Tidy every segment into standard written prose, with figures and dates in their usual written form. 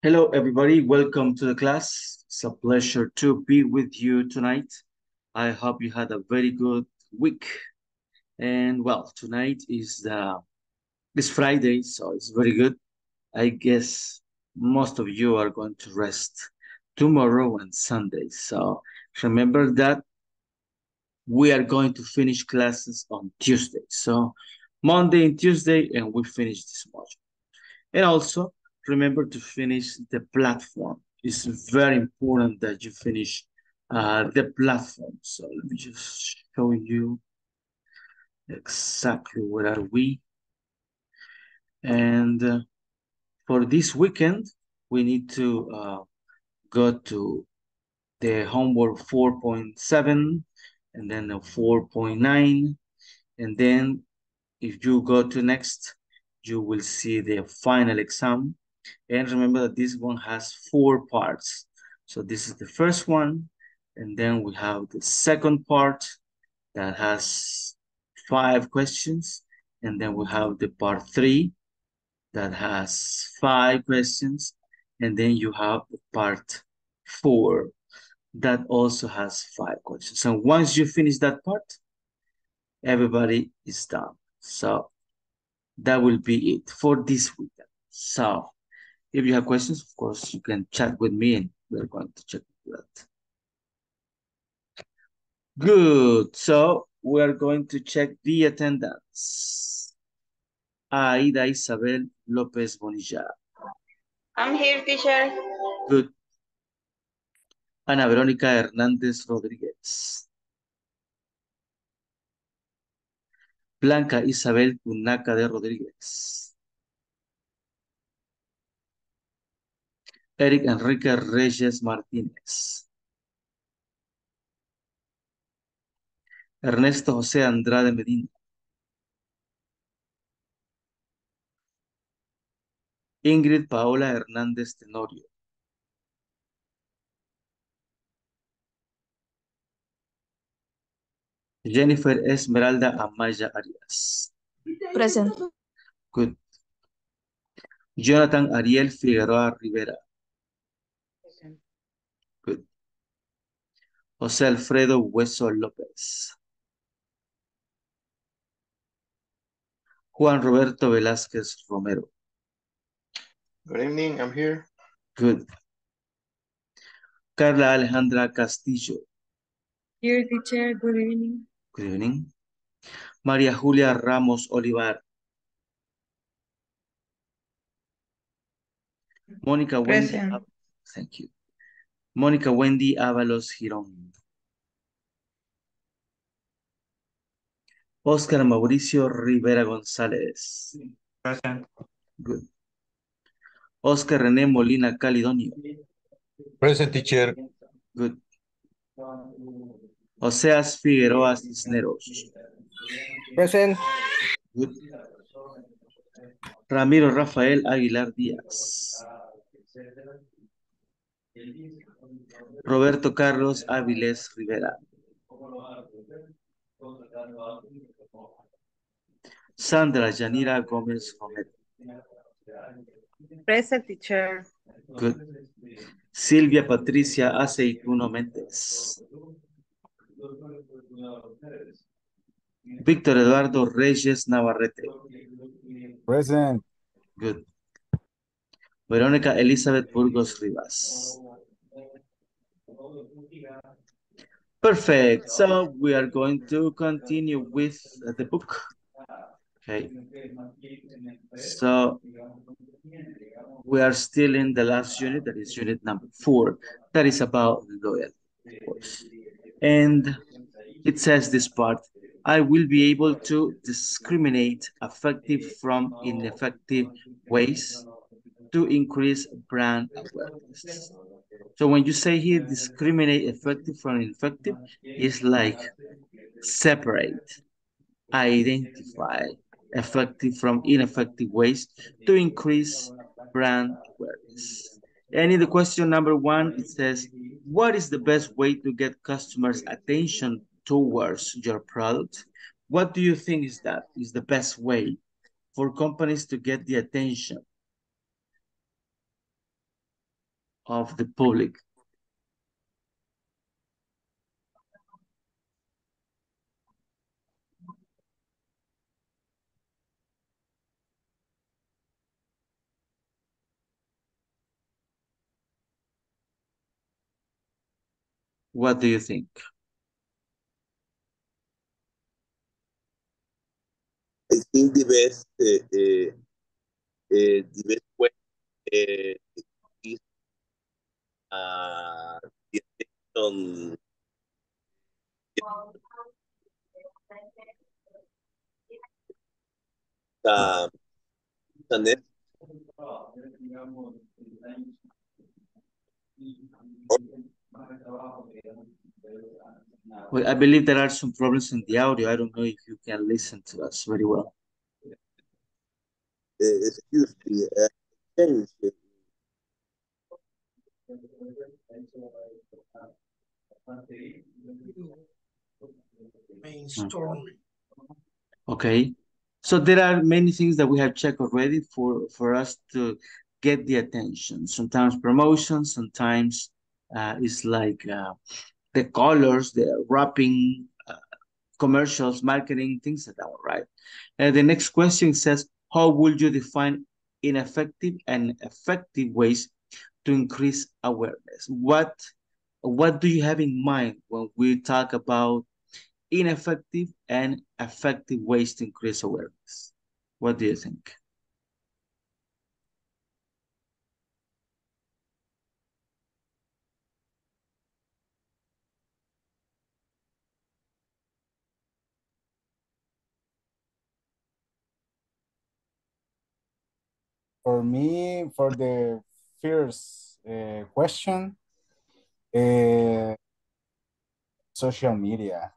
Hello, everybody. Welcome to the class. It's a pleasure to be with you tonight. I hope you had a very good week. And well, tonight is Friday, so it's very good. I guess most of you are going to rest tomorrow and Sunday. So remember that we are going to finish classes on Tuesday. So Monday and Tuesday, and we finish this module. And also, remember to finish the platform. It's very important that you finish the platform. So let me just show you exactly where are we. And for this weekend, we need to go to the homework 4.7 and then the 4.9. And then if you go to next, you will see the final exam. And remember that this one has 4 parts. So this is the first one. And then we have the second part that has 5 questions. And then we have the part 3 that has 5 questions. And then you have the part 4 that also has 5 questions. And once you finish that part, everybody is done. So that will be it for this weekend. So if you have questions, of course, you can chat with me and we're going to check that. Good. So we're going to check the attendance. Aida Isabel Lopez Bonilla. I'm here, teacher. Good. Ana Verónica Hernández Rodríguez. Blanca Isabel Tunaca de Rodríguez. Eric Enrique Reyes Martínez. Ernesto José Andrade Medina. Ingrid Paola Hernández Tenorio. Jennifer Esmeralda Amaya Arias. Present. Good. Jonathan Ariel Figueroa Rivera. José Alfredo Hueso-López. Juan Roberto Velázquez Romero. Good evening, I'm here. Good. Carla Alejandra Castillo. Here, teacher, good evening. Good evening. Maria Julia Ramos-Olivar. Mónica Wendy. Thank you. Mónica Wendy Ábalos Girón. Oscar Mauricio Rivera González. Present. Good. Oscar René Molina Calidonio. Present, teacher. Good. Oseas Figueroa Cisneros. Present. Good. Ramiro Rafael Aguilar Díaz. Roberto Carlos Áviles Rivera. Sandra Yanira Gómez Jomet. Present, teacher. Good. Silvia Patricia Aceituno Méndez. Victor Eduardo Reyes Navarrete. Present. Good. Verónica Elizabeth Burgos Rivas. Perfect. So we are going to continue with the book. Okay. So we are still in the last unit, that is unit number 4, that is about loyalty, of course. And it says this part, I will be able to discriminate effective from ineffective ways to increase brand awareness. So when you say here discriminate effective from ineffective, it's like separate, identify effective from ineffective ways to increase brand awareness. And in the question number 1, it says, what is the best way to get customers' attention towards your product? What do you think is that is the best way for companies to get the attention of the public. What do you think? I think the best way is the attention. Well, I believe there are some problems in the audio. I don't know if you can listen to us very well. Excuse me. Okay. So there are many things that we have checked already for us to get the attention. Sometimes promotion, sometimes it's like the colors, the wrapping, commercials, marketing, things like that, right? And the next question says, how would you define ineffective and effective ways to increase awareness? What do you have in mind when we talk about ineffective and effective ways to increase awareness? What do you think? For me, for the first question, social media.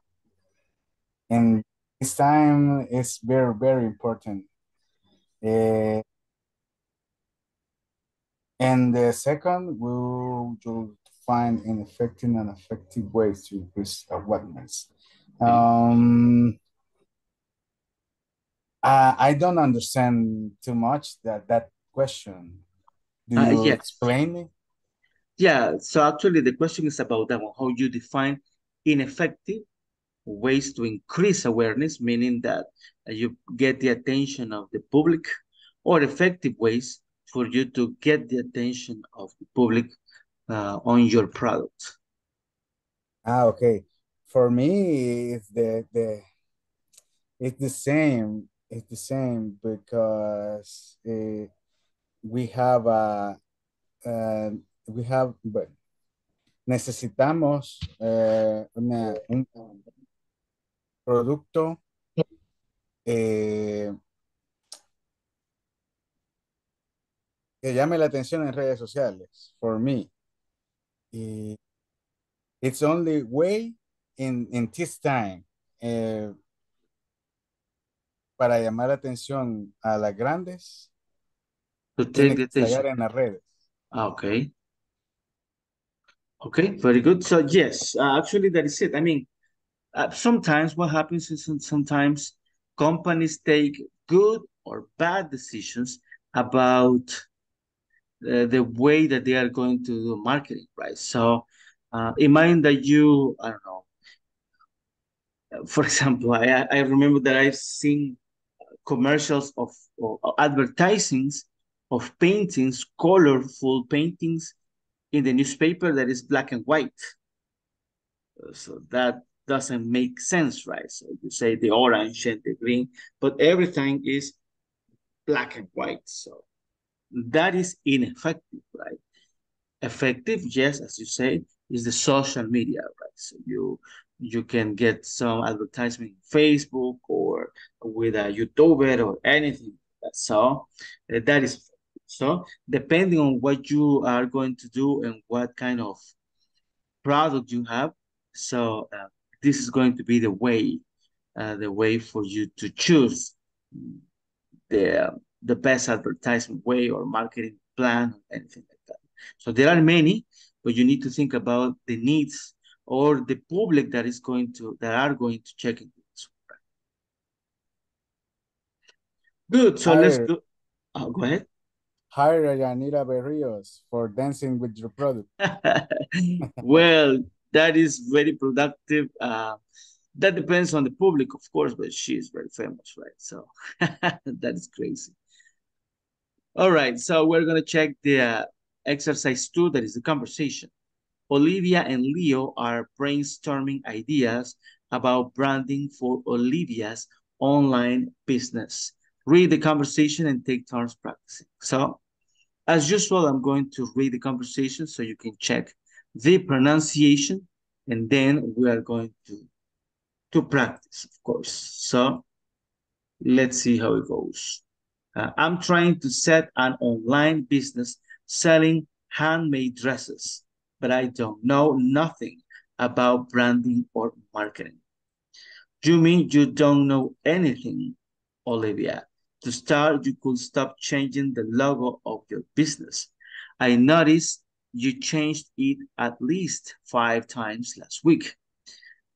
And this time is very, very important. And the second, we'll find ineffective and effective ways to increase awareness. I don't understand too much that question. Do you explain me? Yeah, so actually the question is about that one, how you define ineffective ways to increase awareness, meaning that you get the attention of the public, or effective ways for you to get the attention of the public on your product. Okay. For me, it's the same because necesitamos un producto que llame la atención en redes sociales. For me, it's only way in this time para llamar la atención a las grandes. To take the attention en las redes. Okay. Okay, very good. So yes, actually that is it. I mean, sometimes what happens is sometimes companies take good or bad decisions about the way that they are going to do marketing, right? So imagine that you, I don't know, for example, I remember that I've seen commercials of or advertisings of paintings, colorful paintings in the newspaper that is black and white. So that doesn't make sense, right? So you say the orange and the green, but everything is black and white. So that is ineffective, right? Effective, yes, as you say, is the social media, right? So you can get some advertisement on Facebook or with a YouTuber or anything. So that is. So depending on what you are going to do and what kind of product you have, so this is going to be the way for you to choose the best advertisement way or marketing plan, anything like that. So there are many, but you need to think about the needs or the public that are going to check it. Good. So let's go ahead. hire Yanira Berrios for dancing with your product? Well, that is very productive. That depends on the public, of course, but she's very famous, right? So that is crazy. All right, so we're going to check the exercise 2, that is the conversation. Olivia and Leo are brainstorming ideas about branding for Olivia's online business. Read the conversation and take turns practicing. So, as usual, I'm going to read the conversation so you can check the pronunciation, and then we are going to practice, of course. So, let's see how it goes. I'm trying to set an online business selling handmade dresses, but I don't know nothing about branding or marketing. You mean you don't know anything, Olivia? To start, you could stop changing the logo of your business. I noticed you changed it at least 5 times last week,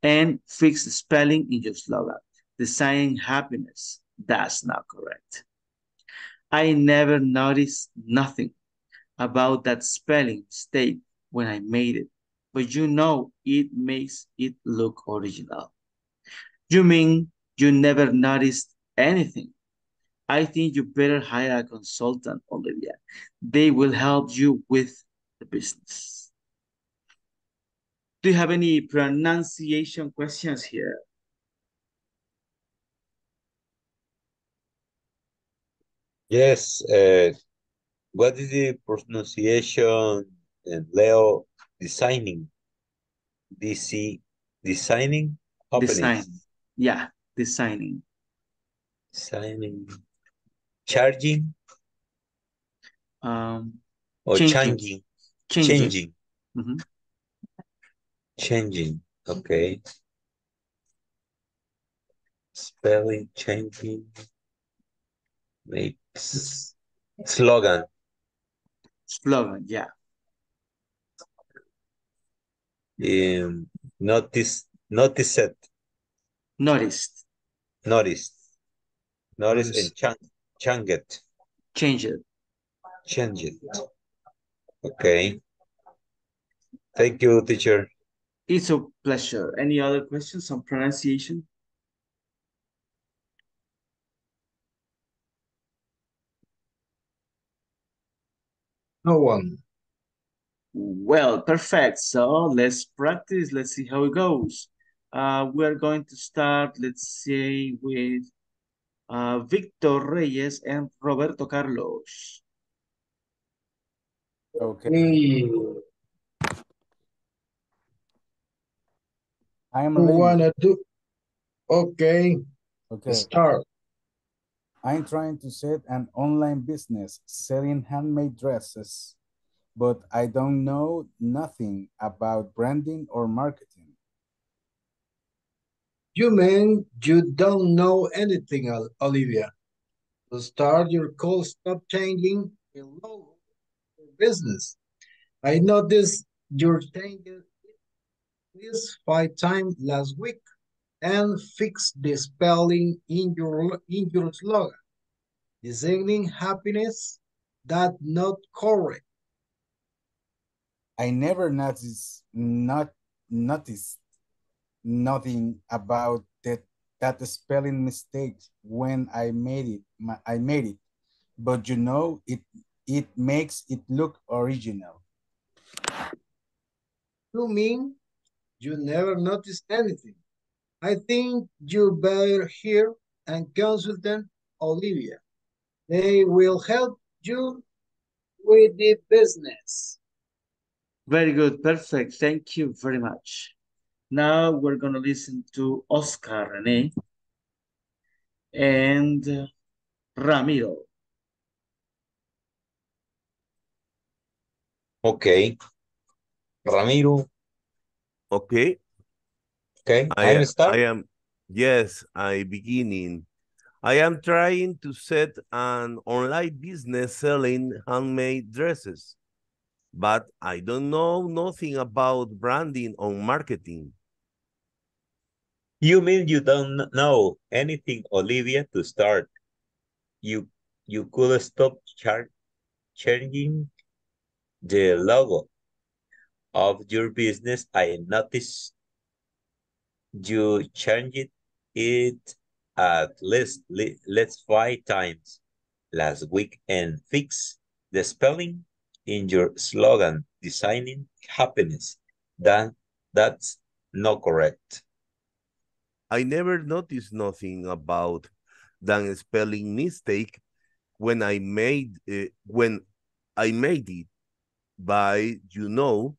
and fix the spelling in your slogan. Designing happiness, that's not correct. I never noticed nothing about that spelling mistake when I made it, but you know it makes it look original. You mean you never noticed anything? I think you better hire a consultant, Olivia. They will help you with the business. Do you have any pronunciation questions here? Yes. What is the pronunciation, Leo? Designing. DC. Designing? Companies. Design. Yeah. Designing. Designing. Charging. Or changing. Changing. Mm-hmm. Changing. Okay. Spelling changing. Makes slogan. Slogan, yeah. Noticed and change it. Okay. Thank you, teacher. It's a pleasure. Any other questions on pronunciation? No one. Well, perfect. So let's practice. Let's see how it goes. We're going to start, let's say, with Victor Reyes and Roberto Carlos. Okay. Start. I'm trying to set an online business selling handmade dresses, but I don't know nothing about branding or marketing. You mean you don't know anything, Olivia? To start, your call stop changing the logo of your business. I noticed you're changing this 5 times last week, and fix the spelling in your slogan. Designing happiness, that's not correct. I never noticed nothing about that spelling mistake when I made it. But you know it makes it look original. You mean you never noticed anything? I think you better hear and consult them, Olivia. They will help you with the business. Very good. Perfect. Thank you very much. Now we're going to listen to Oscar René and Ramiro. Okay. Ramiro. Okay. Okay, I am trying to set an online business selling handmade dresses, but I don't know nothing about branding or marketing. You mean you don't know anything, Olivia? To start, you could stop changing the logo of your business. I noticed you changed it at least five times last week and fixed the spelling in your slogan, designing happiness. That's not correct. I never noticed nothing about that spelling mistake when I made it, by, you know,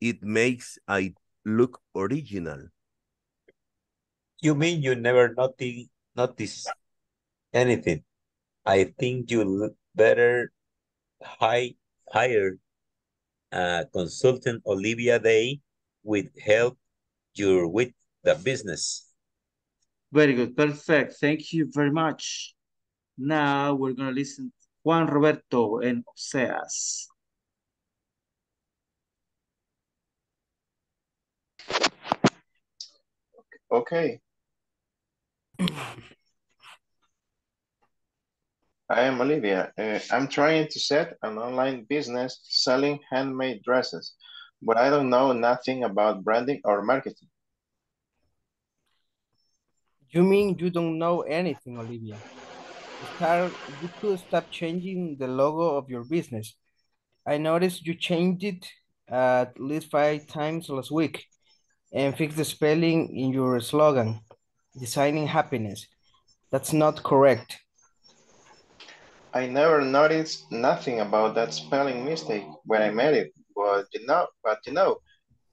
it makes it look original. You mean you never notice anything? I think you better hire consultant Olivia Day with help you with the business. Very good. Perfect. Thank you very much. Now we're going to listen to Juan Roberto and Oseas. Okay. I am Olivia. I'm trying to set an online business selling handmade dresses, but I don't know nothing about branding or marketing. You mean you don't know anything, Olivia? You could stop changing the logo of your business. I noticed you changed it at least five times last week and fixed the spelling in your slogan, designing happiness. That's not correct. I never noticed nothing about that spelling mistake when I made it, but you know,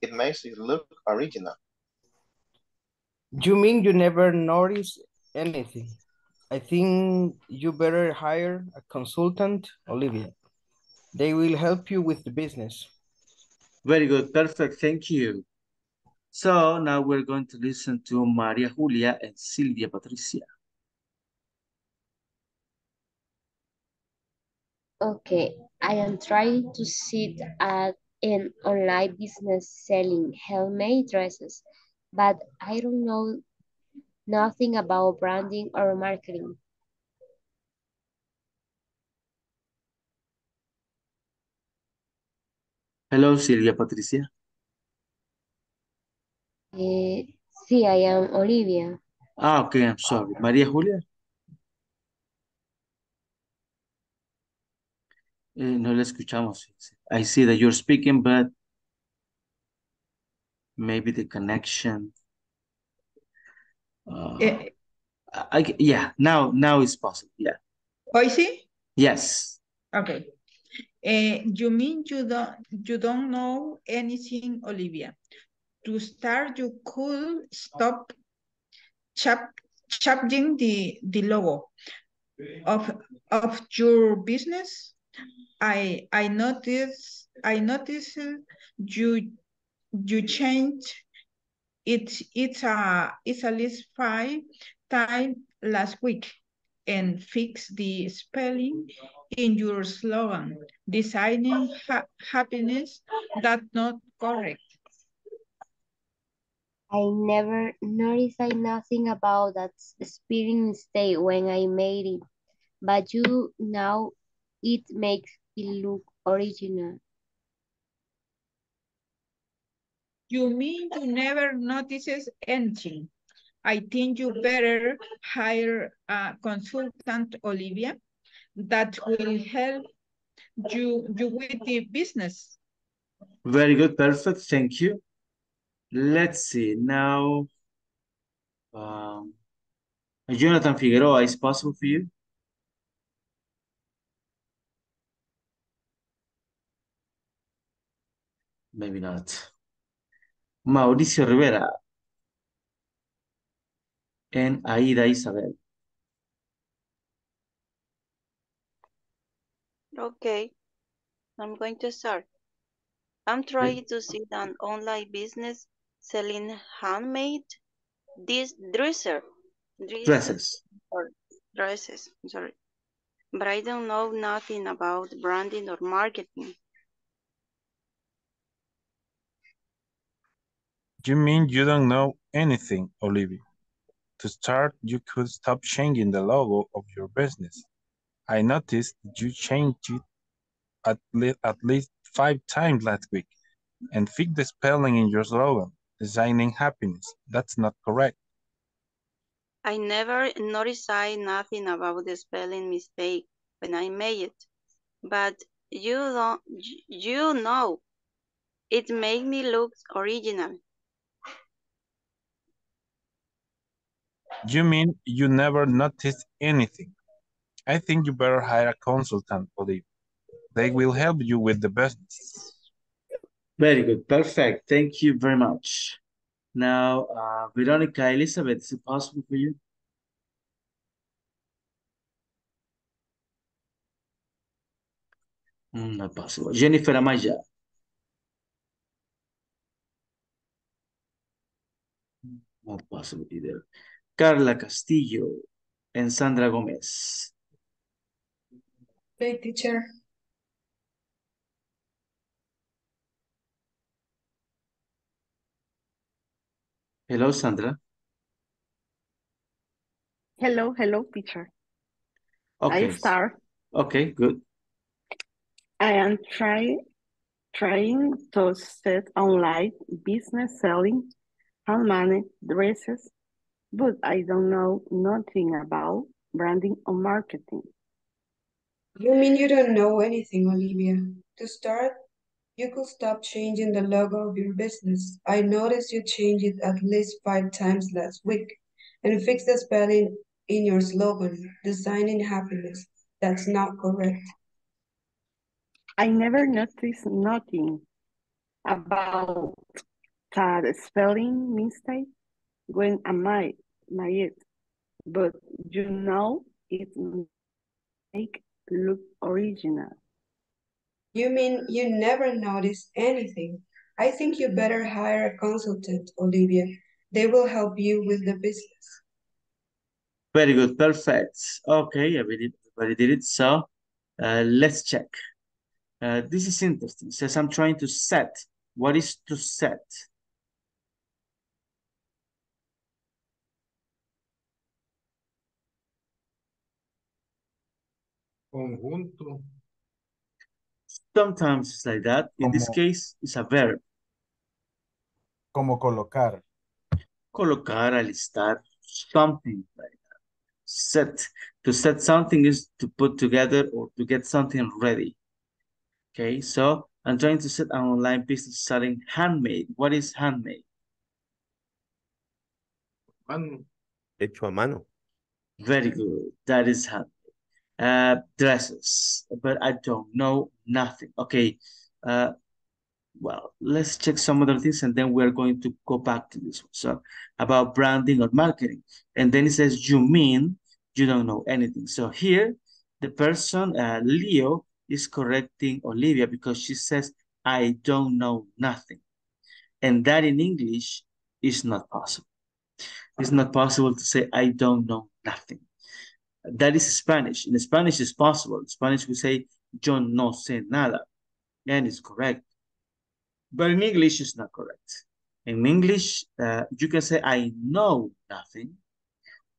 it makes it look original. You mean you never noticed anything? I think you better hire a consultant, Olivia. They will help you with the business. Very good, perfect, thank you. So now we're going to listen to Maria Julia and Silvia Patricia. Okay, I am trying to sit at an online business selling handmade dresses, but I don't know nothing about branding or marketing. Hello, Silvia Patricia. Sí, I am Olivia. Ah, okay, I'm sorry. Maria Julia? No la escuchamos. I see that you're speaking, but maybe the connection. Now it's possible. Yeah. Oisi? Yes. Okay. You mean you don't know anything, Olivia? To start, you could stop changing the logo of your business. I noticed you change it. It's at least five times last week, and fix the spelling in your slogan. Designing happiness. That's not correct. I never noticed nothing about that spelling mistake when I made it, but you know, it makes it look original. You mean you never notices anything? I think you better hire a consultant, Olivia, that will help you with the business. Very good, perfect, thank you. Let's see, now, Jonathan Figueroa, is possible for you? Maybe not. Mauricio Rivera and Aida Isabel. Okay, I'm going to start. I'm trying to see an online business selling handmade dresses. I'm sorry, but I don't know nothing about branding or marketing. You mean you don't know anything, Olivia? To start, you could stop changing the logo of your business. I noticed you changed it at least 5 times last week, and fix the spelling in your slogan, designing happiness. That's not correct. I never noticed nothing about the spelling mistake when I made it, but you know, it made me look original. You mean you never noticed anything? I think you better hire a consultant, Olivia. They will help you with the business. Very good, perfect. Thank you very much. Now, Veronica Elizabeth, is it possible for you? Not possible. Jennifer Amaya. Not possible either. Carla Castillo and Sandra Gomez. Hey, teacher. Hello, Sandra. Hello, teacher. Okay. I start. Okay, good. I am trying to set online business selling handmade dresses, but I don't know nothing about branding or marketing. You mean you don't know anything, Olivia? To start, you could stop changing the logo of your business. I noticed you changed it at least 5 times last week, and fix the spelling in your slogan, designing happiness. That's not correct. I never noticed nothing about that spelling mistake when I made it, but you know it make look original. You mean you never notice anything? I think you better hire a consultant, Olivia. They will help you with the business. Very good, perfect. Okay, everybody did it. So let's check. This is interesting. It says I'm trying to set. What is to set? Conjunto. Sometimes it's like that. In this case, it's a verb. Como colocar. Colocar, alistar, something like that. Set. To set something is to put together or to get something ready. Okay, so I'm trying to set an online business selling handmade. What is handmade? Hecho a mano. Very good. That is handmade. Dresses, but I don't know nothing. Okay, well, let's check some other things and then we're going to go back to this one. So about branding or marketing. And then it says, you mean you don't know anything. So here, the person, Leo, is correcting Olivia because she says, I don't know nothing. And that in English is not possible. It's not possible to say, I don't know nothing. That is Spanish. In Spanish, it's possible. In Spanish, we say, yo no sé nada. And it's correct. But in English, it's not correct. In English, you can say, I know nothing,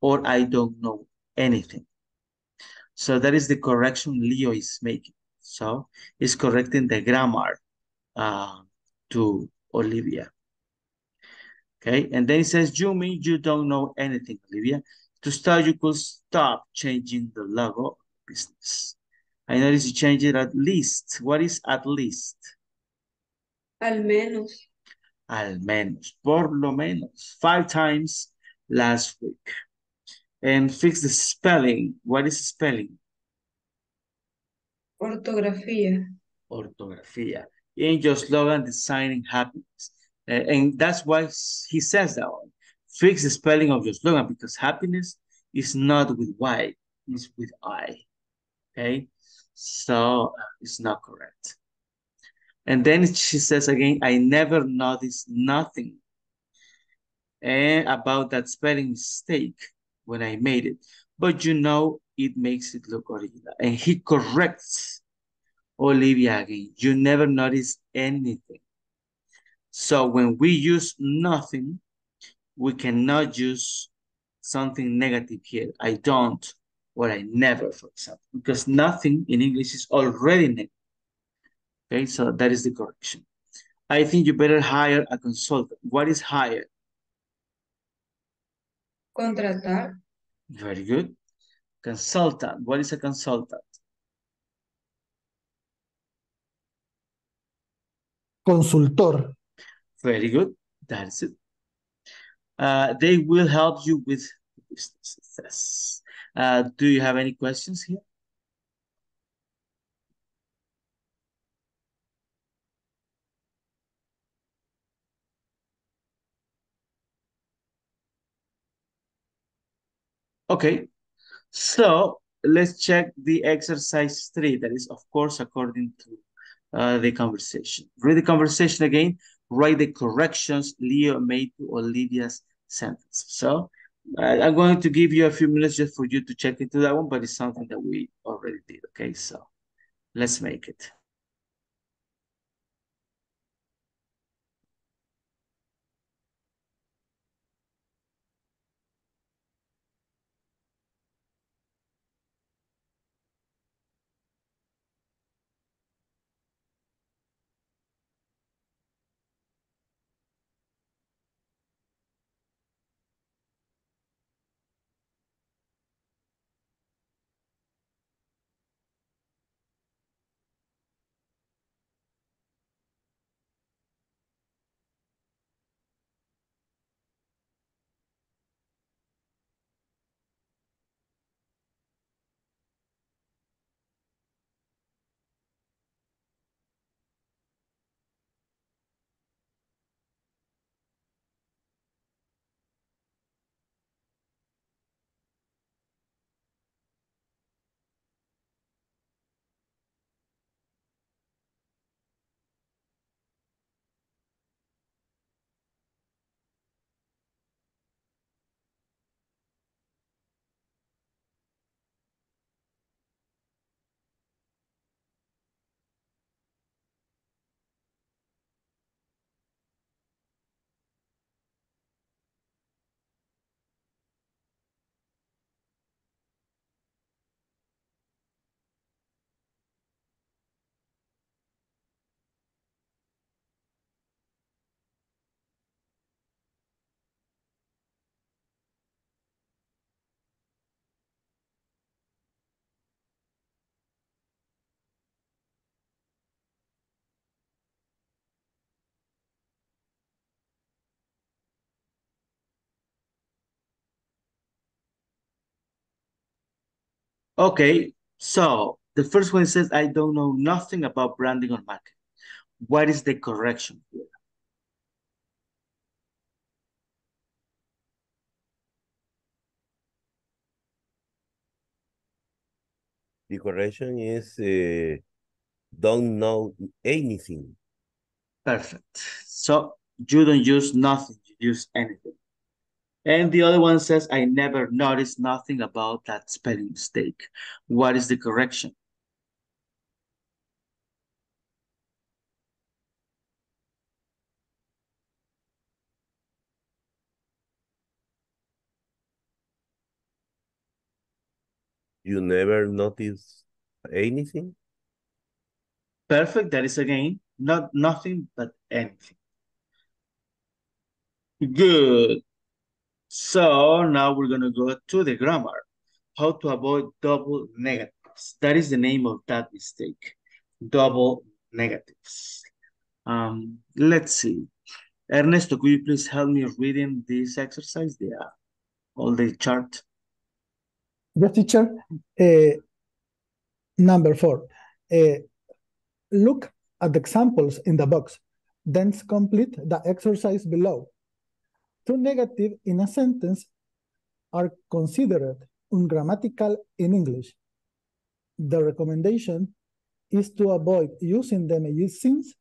or I don't know anything. So that is the correction Leo is making. So it's correcting the grammar to Olivia. Okay, and then it says, you mean you don't know anything, Olivia. To start, you could stop changing the logo of business. I noticed you change it at least. What is at least? Al menos. Al menos. Por lo menos. 5 times last week. And fix the spelling. What is spelling? Ortografía. Ortografía. In your slogan, designing happiness. And that's why he says that one. Fix the spelling of your slogan because happiness is not with Y, it's with I. Okay, so it's not correct. And then she says again, I never noticed nothing and about that spelling mistake when I made it, but you know, it makes it look original. And he corrects Olivia again. You never noticed anything. So when we use nothing, we cannot use something negative here. I don't, or I never, for example, because nothing in English is already negative. Okay, so that is the correction. I think you better hire a consultant. What is hire? Contratar. Very good. Consultant. What is a consultant? Consultor. Very good. That is it. They will help you with businesses. Do you have any questions here? Okay, so let's check the exercise 3. That is, of course, according to the conversation. Read the conversation again. Write the corrections Leo made to Olivia's sentence. So I'm going to give you a few minutes just for you to check into that one, but it's something that we already did. Okay, so let's make it. Okay, so the first one says, I don't know nothing about branding or marketing. What is the correction here? The correction is don't know anything. Perfect. So you don't use nothing, you use anything. And the other one says, I never noticed nothing about that spelling mistake. What is the correction? You never noticed anything? Perfect. That is, again, not nothing, but anything. Good. So now we're going to go to the grammar. How to avoid double negatives. That is the name of that mistake. Double negatives. Let's see. Ernesto, could you please help me reading this exercise? Yeah. All the chart. Yes, teacher. Number 4. Look at the examples in the box. Then complete the exercise below. Two negatives in a sentence are considered ungrammatical in English. The recommendation is to avoid using them since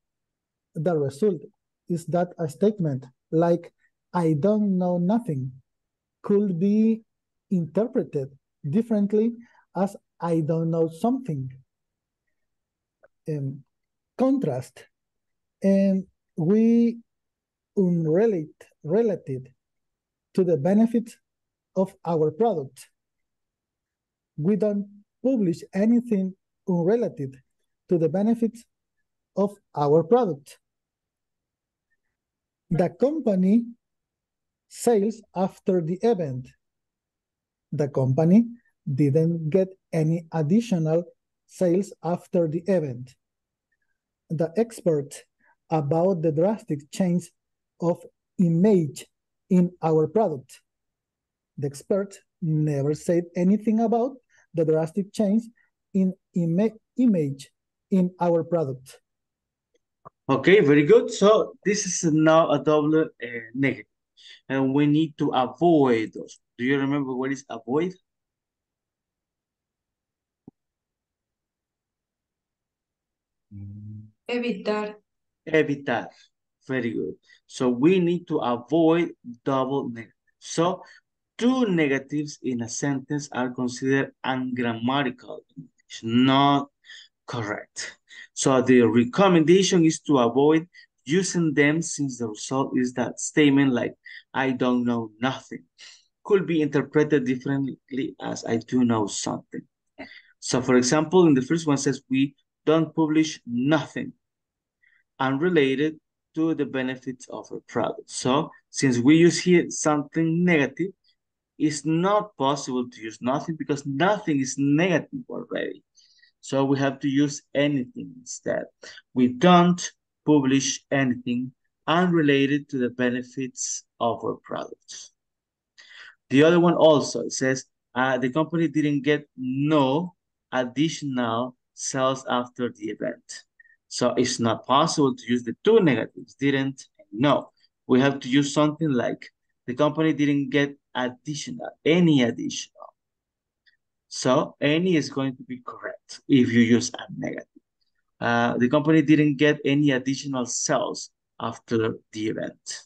the result is that a statement like, I don't know nothing, could be interpreted differently as I don't know something. Contrast. And we related to the benefits of our product. We don't publish anything unrelated to the benefits of our product. The company sales after the event. The company didn't get any additional sales after the event. The expert about the drastic change of image in our product. The expert never said anything about the drastic change in image in our product. Okay, very good. So this is now a double negative. And we need to avoid those. Do you remember what is avoid? Evitar. Evitar. Very good. So we need to avoid double negatives. So two negatives in a sentence are considered ungrammatical, not correct. So the recommendation is to avoid using them since the result is that statement like, I don't know nothing, could be interpreted differently as I do know something. So for example, in the first one says, we don't publish nothing unrelated to the benefits of a product. So since we use here something negative, it's not possible to use nothing because nothing is negative already. So we have to use anything instead. We don't publish anything unrelated to the benefits of our products. The other one also, it says the company didn't get no additional sales after the event. So it's not possible to use the two negatives, didn't and no. We have to use something like the company didn't get additional, any additional. So any is going to be correct if you use a negative. The company didn't get any additional sales after the event.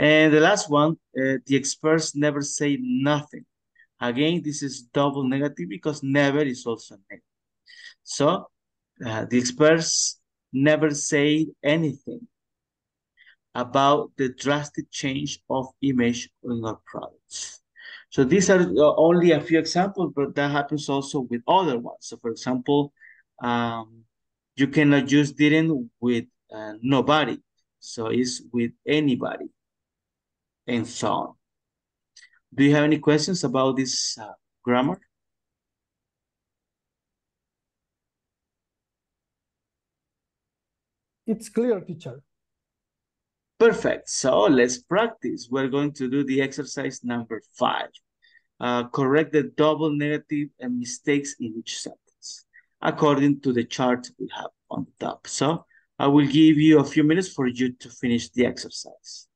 And the last one, the experts never say nothing. Again, this is double negative because never is also negative. So the experts never say anything about the drastic change of image in our products. So these are only a few examples, but that happens also with other ones. So for example, you cannot use didn't with nobody. So it's with anybody and so on. Do you have any questions about this grammar? It's clear, teacher. Perfect. So let's practice. We're going to do the exercise number 5. Correct the double negative and mistakes in each sentence according to the chart we have on the top. So I will give you a few minutes for you to finish the exercise.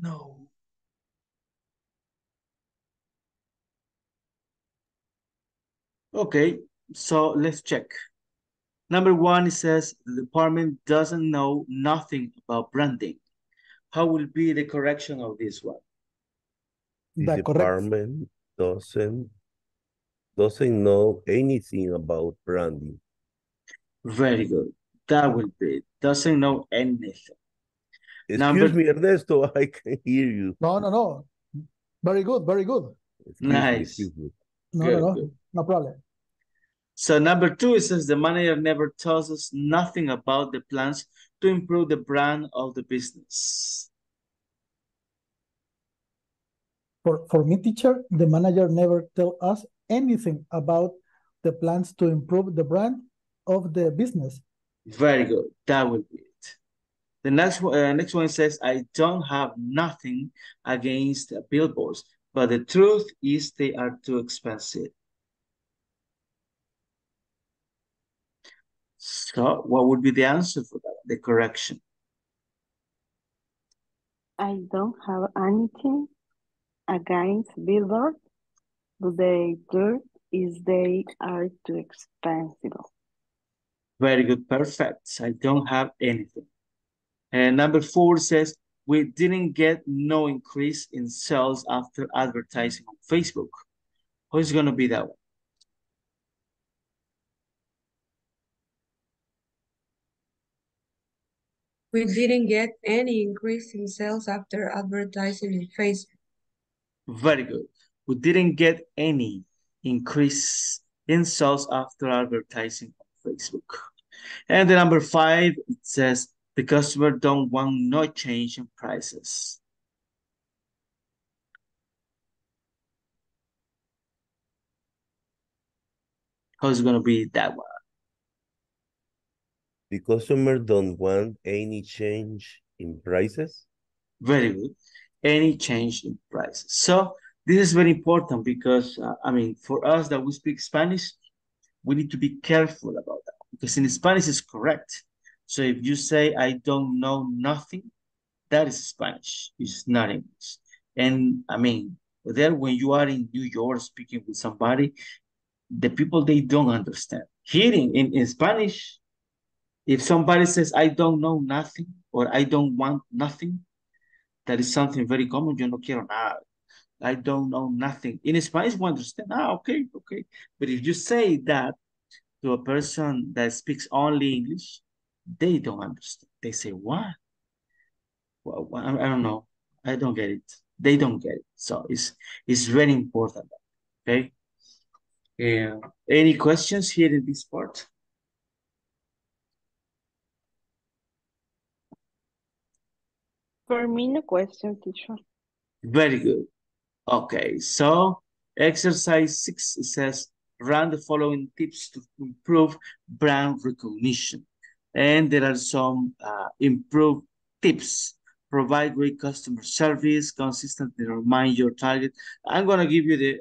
No. Okay, so let's check. Number one, it says the department doesn't know nothing about branding. How will be the correction of this one? The department doesn't know anything about branding. Very good. That will be it. Doesn't know anything. Excuse me, Ernesto, I can hear you. No, no, no. Very good, very good. Excuse me. No, good, no, no. Good. No problem. So number two, it says the manager never tells us nothing about the plans to improve the brand of the business. For me, teacher, the manager never tells us anything about the plans to improve the brand of the business. Very good. That will be it. The next one says, I don't have nothing against billboards, but the truth is they are too expensive. So what would be the answer for that, the correction? I don't have anything against billboards, but the truth is they are too expensive. Very good, perfect. I don't have anything. And number four says, we didn't get no increase in sales after advertising on Facebook. Who's going to be that one? We didn't get any increase in sales after advertising on Facebook. Very good. We didn't get any increase in sales after advertising on Facebook. And the number five, it says the customer don't want no change in prices. How's it gonna be that one? The customer don't want any change in prices. Very good. Any change in prices. So this is very important because, I mean, for us that we speak Spanish, we need to be careful about that. Because in Spanish, it's correct. So if you say, I don't know nothing, that is Spanish. It's not English. And, I mean, there when you are in New York speaking with somebody, the people, they don't understand. Here in Spanish, if somebody says, I don't know nothing, or I don't want nothing, that is something very common. Yo no quiero nada. I don't know nothing. In Spanish, we understand. Ah, okay, okay. But if you say that to a person that speaks only English, they don't understand. They say, what? Well, I don't know. I don't get it. They don't get it. So it's very important. Okay? Yeah. Any questions here in this part? For me, no question, teacher. Very good. Okay, so exercise 6 says, run the following tips to improve brand recognition. And there are some improved tips. Provide great customer service, consistently remind your target. I'm going to give you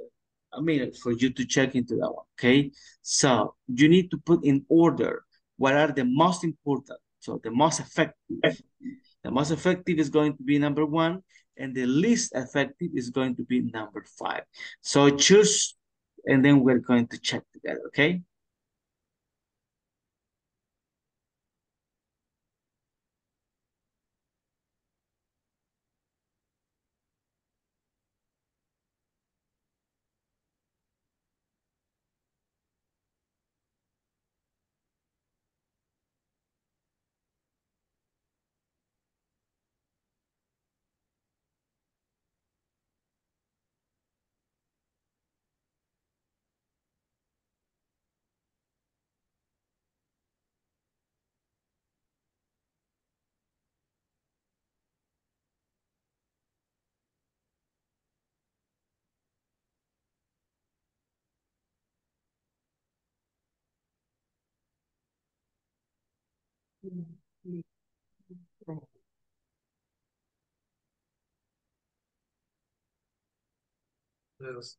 a minute for you to check into that one, okay? So you need to put in order what are the most important, so the most effective. The most effective is going to be number 1, and the least effective is going to be number 5. So choose, and then we're going to check together, okay? Yes.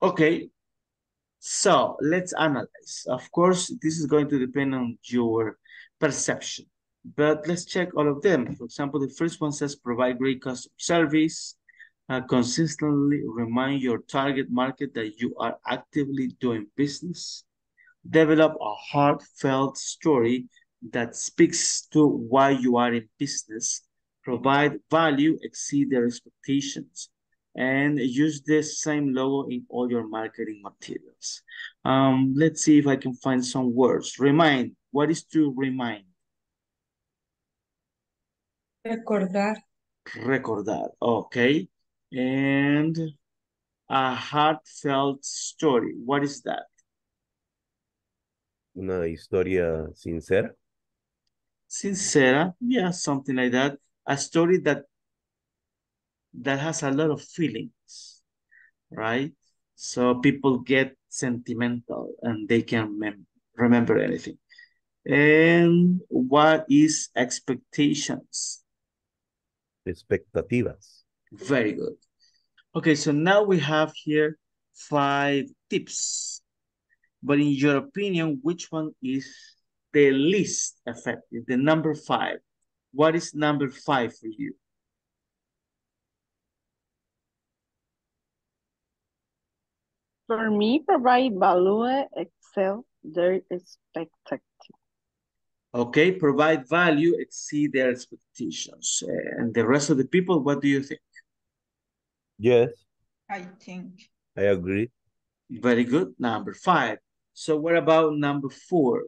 Okay, so let's analyze. Of course, this is going to depend on your perception, but let's check all of them. For example, the first one says provide great customer service, consistently remind your target market that you are actively doing business, develop a heartfelt story that speaks to why you are in business, provide value, exceed their expectations, and use the same logo in all your marketing materials. Let's see if I can find some words. Remind. What is to remind? Recordar. Recordar. Okay. And a heartfelt story. What is that? Una historia sincera. Sincera. Yeah, something like that. A story that has a lot of feelings, right? So people get sentimental and they can remember anything. And what is expectations? Expectativas. Very good. Okay, so now we have here 5 tips. But in your opinion, which one is the least effective, the number 5? What is number 5 for you? For me, provide value, excel their expectations. Okay, provide value, exceed their expectations. And the rest of the people, what do you think? Yes. I think. I agree. Very good. Number 5. So what about number 4?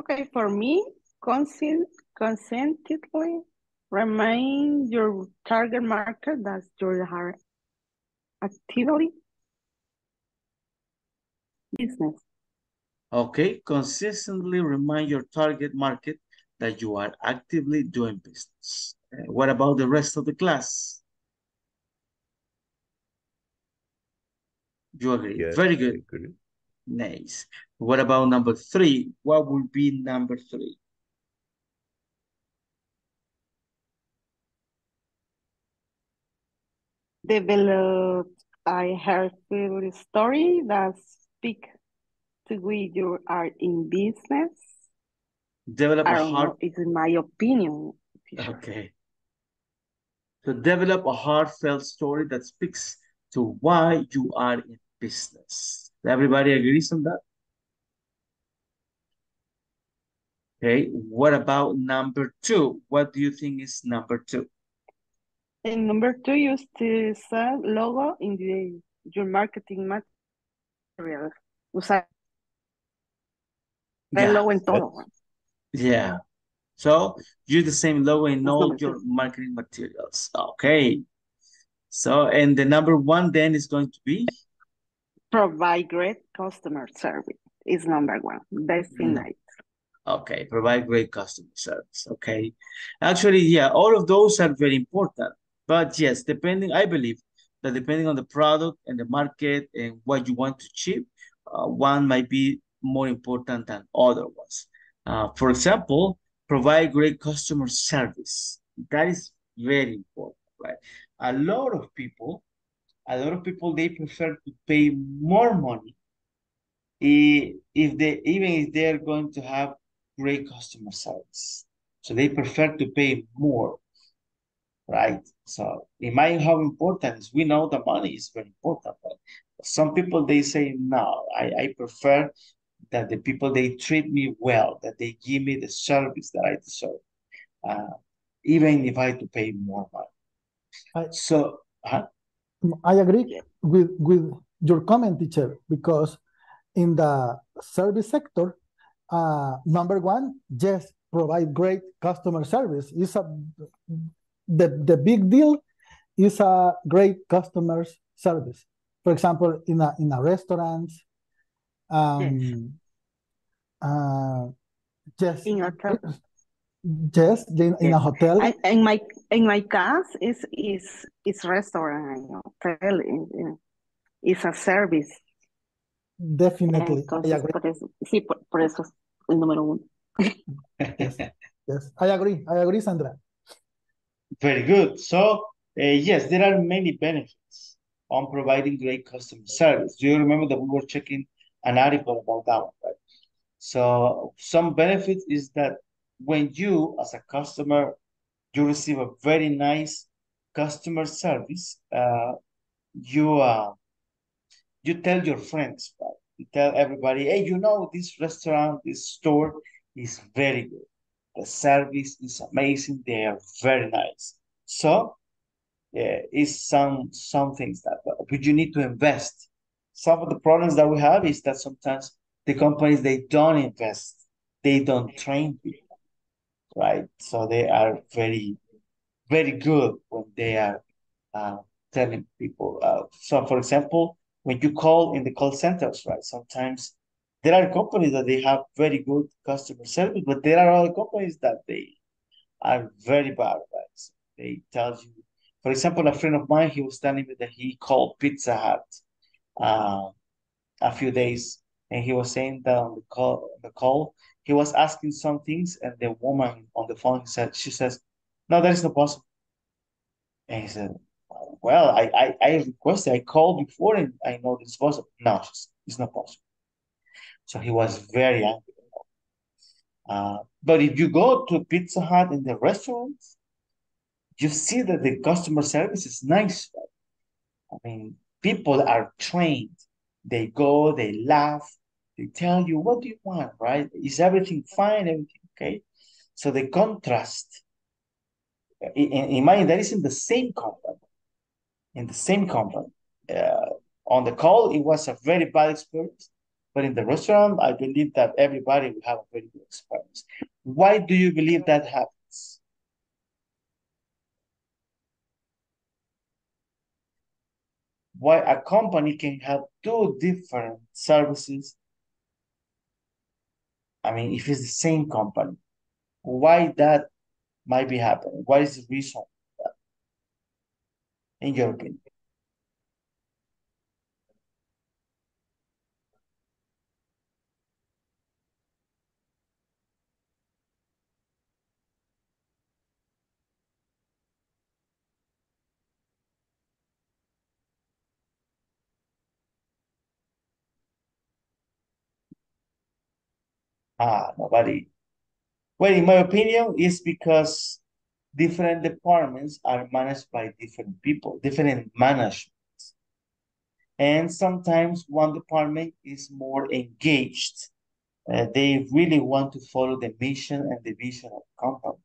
Okay, for me, consistently remind your target market that you are actively business. Okay, consistently remind your target market that you are actively doing business. What about the rest of the class? You agree? Yes, very good. Agree. Nice. What about number 3? What would be number 3? Develop a heartful story that speaks to why you are in business. Develop a heart. It's in my opinion. Okay. So develop a heartfelt story that speaks to why you are in business. Everybody agrees on that? Okay. What about number 2? What do you think is number 2? And number 2, use the same logo in your marketing material. Usar the logo in todo. Yeah. So use the same logo in all your marketing materials. Okay. So, and the number 1 then is going to be? Provide great customer service is number 1. Best in life. Okay. Provide great customer service. Okay. Actually, yeah, all of those are very important. But yes, depending, I believe that depending on the product and the market and what you want to achieve, one might be more important than other ones. For example, provide great customer service. That is very important, right? A lot of people, they prefer to pay more money even if they're going to have great customer service. So they prefer to pay more. Right, so imagine how important it is. We know the money is very important, but some people they say no. I prefer that the people they treat me well, that they give me the service that I deserve, even if I have to pay more money. I agree with your comment, teacher, because in the service sector, number 1, yes, provide great customer service is the big deal is a great customer service. For example, in a restaurant, yes, in a hotel, yes, in a hotel. In my case, it's restaurant and hotel. It's a service. Definitely, entonces, I agree. Sí, por eso el número 1. Yes, I agree, Sandra. Very good. So, yes, there are many benefits on providing great customer service. Do you remember that we were checking an article about that one, right? So, some benefits is that when you, as a customer, you receive a very nice customer service, you tell your friends, right? You tell everybody, hey, you know, this restaurant, this store is very good. The service is amazing. They are very nice. So, it's some things that but you need to invest. Some of the problems that we have is that sometimes the companies, they don't invest. They don't train people, right? So they are very, very good when they are telling people. So, for example, when you call in the call centers, right, sometimes there are companies that they have very good customer service, but there are other companies that they are very bad, right? So they tell you, for example, a friend of mine, he was telling me that he called Pizza Hut a few days, and he was saying that on the call, he was asking some things, and the woman on the phone said, she says, no, that is not possible. And he said, well, I requested, I called before, and I know it's possible. No, it's not possible. So he was very angry. But if you go to Pizza Hut in the restaurants, you see that the customer service is nice. I mean, people are trained. They go, they laugh, they tell you, what do you want, right? Is everything fine, everything okay? So the contrast, imagine that is in the same company. In the same company. On the call, it was a very bad experience. But in the restaurant, I believe that everybody will have a very good experience. Why do you believe that happens? Why a company can have two different services? I mean, if it's the same company, why that might be happening? What is the reason for that, in your opinion? Nobody. Well, in my opinion, it's because different departments are managed by different people, different managements. And sometimes one department is more engaged. They really want to follow the mission and the vision of the company.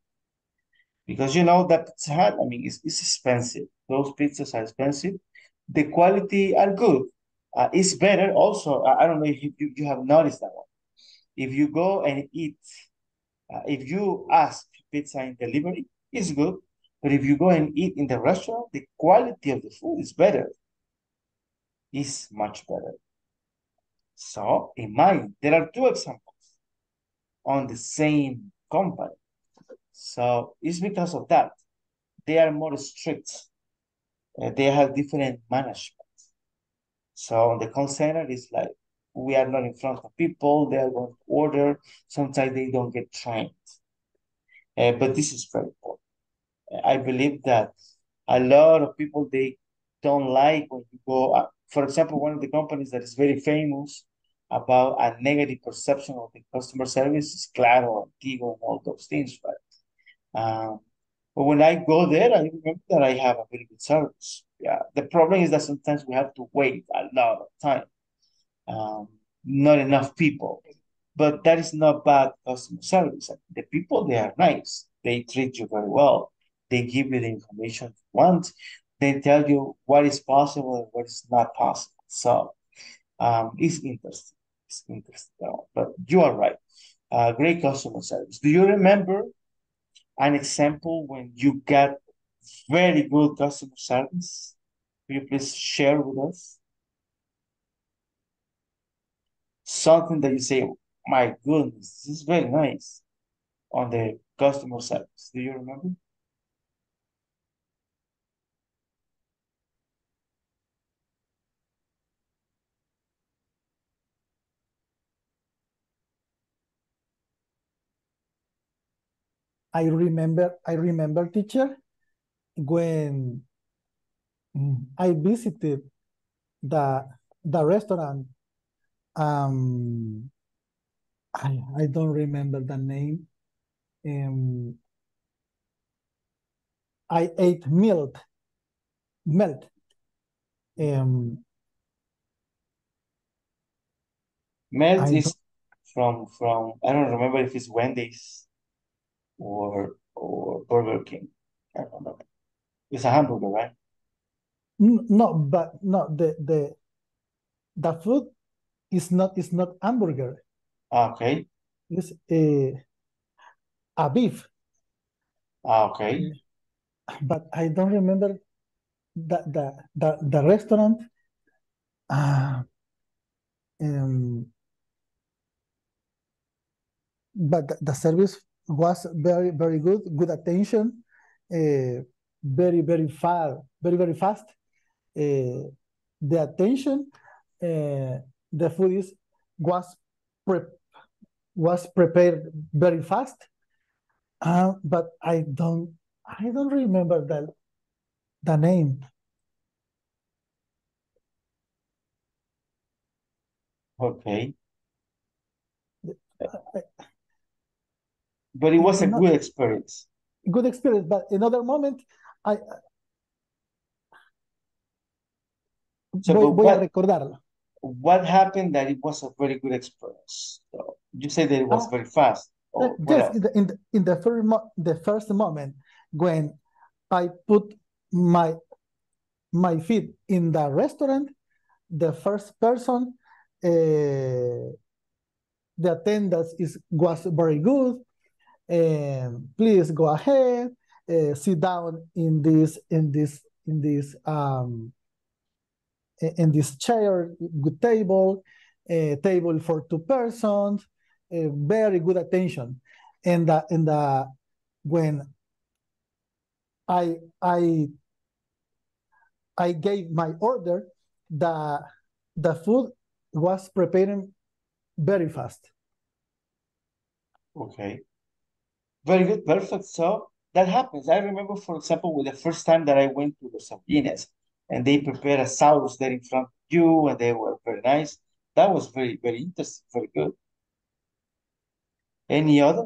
Because you know that Pizza Hut, I mean, it's expensive. Those pizzas are expensive. The quality are good. It's better also. I don't know if you have noticed that one. If you go and eat, if you ask pizza in delivery, it's good. But if you go and eat in the restaurant, the quality of the food is better. It's much better. So, in mind, there are two examples on the same company. So, it's because of that. They are more strict. They have different management. So, the call center is like, we are not in front of people. They are going to order. Sometimes they don't get trained. But this is very important. I believe that a lot of people, they don't like when you go up. For example, one of the companies that is very famous about a negative perception of the customer service is Claro, Tigo, and all those things, right? But when I go there, I remember that I have a very good service. Yeah. The problem is that sometimes we have to wait a lot of time. Not enough people, but that is not bad customer service. The people, they are nice. They treat you very well. They give you the information you want. They tell you what is possible and what is not possible. So it's interesting. It's interesting. But you are right. Great customer service. Do you remember an example when you got very good customer service? Will you please share with us? Something that you say, my goodness, this is very nice on the customer service. Do you remember? I remember, teacher, when I visited the restaurant. I don't remember the name. I ate melt. Melt is from I don't remember if it's Wendy's or Burger King. I don't know. It's a hamburger, right? No, but no, the food is not hamburger. Okay. It's a beef. Okay. But I don't remember the restaurant. But the service was very, very good. Good attention. Very, very far. Very, very fast. The attention. The food was prepared very fast. But I don't remember the name. Okay. But it was a good experience. Good experience, but another moment, voy a recordarlo. What happened that it was a very good experience? So you said that it was very fast. Yes, in the first moment when I put my feet in the restaurant, the first person, the attendance was very good. Please go ahead, sit down in this chair, good table, table for two persons, very good attention. And when I gave my order, the food was preparing very fast. Okay, very good, perfect. So that happens. I remember, for example, with the first time that I went to Los Angeles, and they prepared a sauce there in front of you, and they were very nice. That was very, very interesting, very good. Any other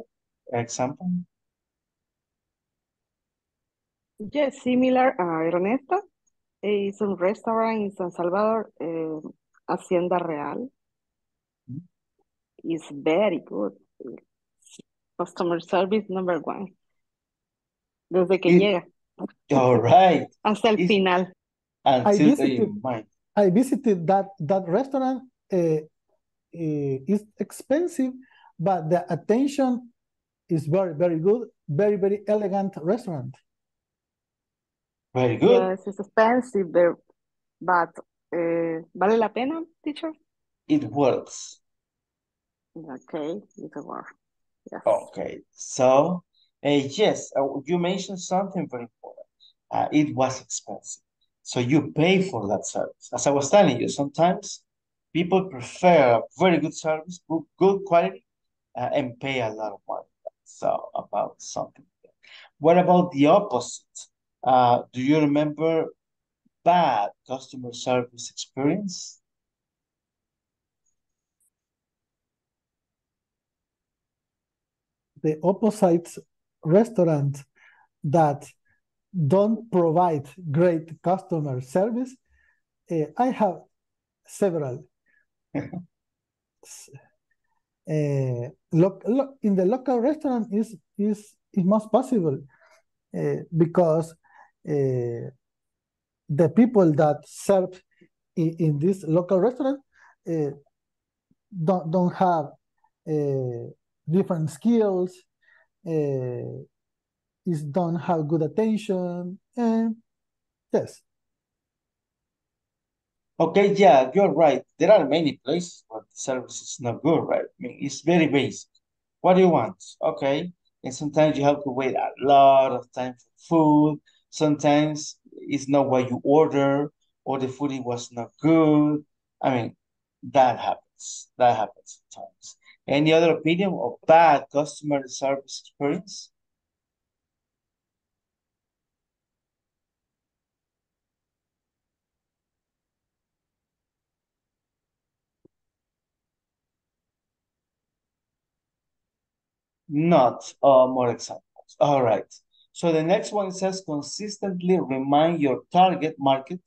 example? Yes, similar, Ernesto. It's a restaurant in San Salvador, Hacienda Real. Mm-hmm. It's very good. Customer service number one. Desde que llega. All right. Hasta el final. I visited that restaurant. It's expensive, but the attention is very, very good. Very, very elegant restaurant. Very good. Yes, it's expensive, but vale la pena, teacher? It works. Okay, it works. Yes. Okay, so yes, you mentioned something very important. It was expensive. So you pay for that service. As I was telling you, sometimes people prefer a very good service, good quality, and pay a lot of money. So about something. What about the opposite? Do you remember bad customer service experience? The opposite restaurant that don't provide great customer service, I have several. In the local restaurant is most possible, because the people that serve in this local restaurant don't have different skills, don't have good attention, and yes. Okay, yeah, you're right. There are many places where the service is not good, right? I mean, it's very basic. What do you want? Okay, and sometimes you have to wait a lot of time for food. Sometimes it's not what you order, or the food was not good. I mean, that happens. That happens sometimes. Any other opinion of bad customer service experience? Not more examples. All right. So the next one says consistently remind your target market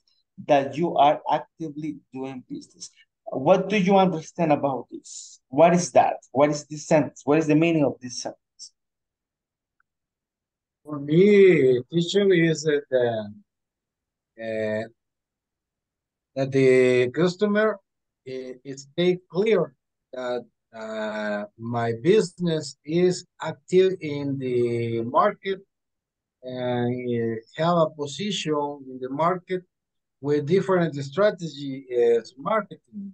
that you are actively doing business. What do you understand about this? What is that? What is this sentence? What is the meaning of this sentence? For me, teacher, is that the customer is stay clear that my business is active in the market and have a position in the market with different strategy as marketing.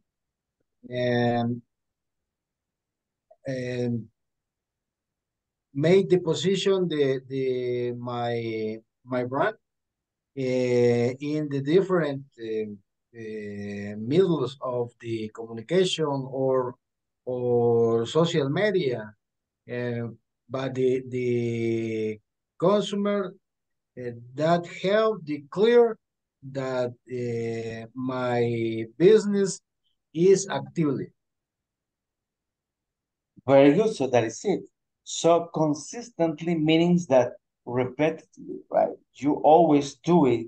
And made the position my brand in the different middles of the communication or social media, but the consumer that help declare that my business is actively. Very good. So that is it. So consistently means that repetitively, right? You always do it,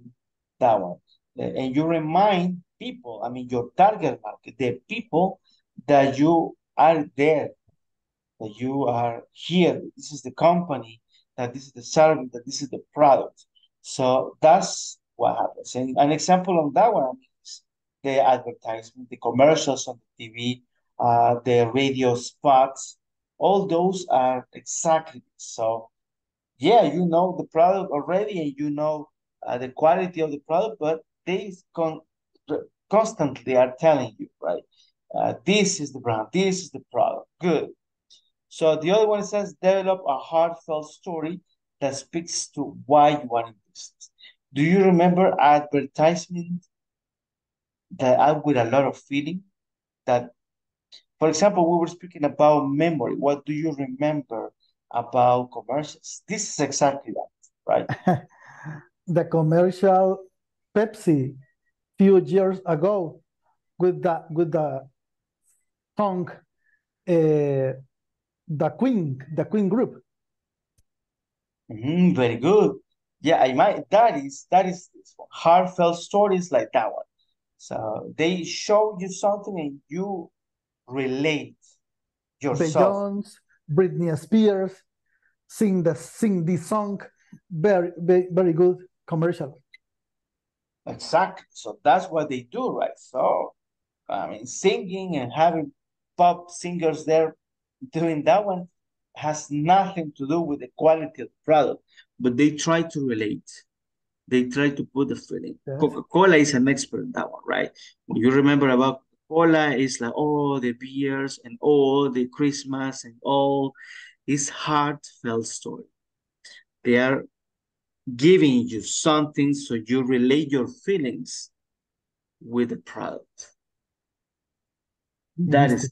that one. And you remind people, I mean, your target market, the people that you are there, that you are here, this is the company, that this is the service, that this is the product. So that's what happens. And an example of that one is the advertisement, the commercials on the TV, the radio spots. All those are exactly so. Yeah, you know the product already and you know the quality of the product, but they constantly are telling you, right? This is the brand, this is the product. Good. So the other one says develop a heartfelt story that speaks to why you are in business. Do you remember advertisements that are with a lot of feeling? That, for example, we were speaking about memory. What do you remember about commercials? This is exactly that, right? The commercial Pepsi few years ago with the song, the Queen group. Very good. Yeah, I might. That is this one. Heartfelt stories like that one. So they show you something and you relate yourself. Jones, Britney Spears, sing this song. Very, very, very good commercial. Exactly. So that's what they do, right? So I mean, singing and having pop singers there doing that one has nothing to do with the quality of the product, but they try to relate. They try to put the feeling. Yes. Coca-Cola is an expert in that one, right? When you remember about Coca-Cola, is like all the beers and all the Christmas and all this heartfelt story. They are giving you something so you relate your feelings with the product. That is,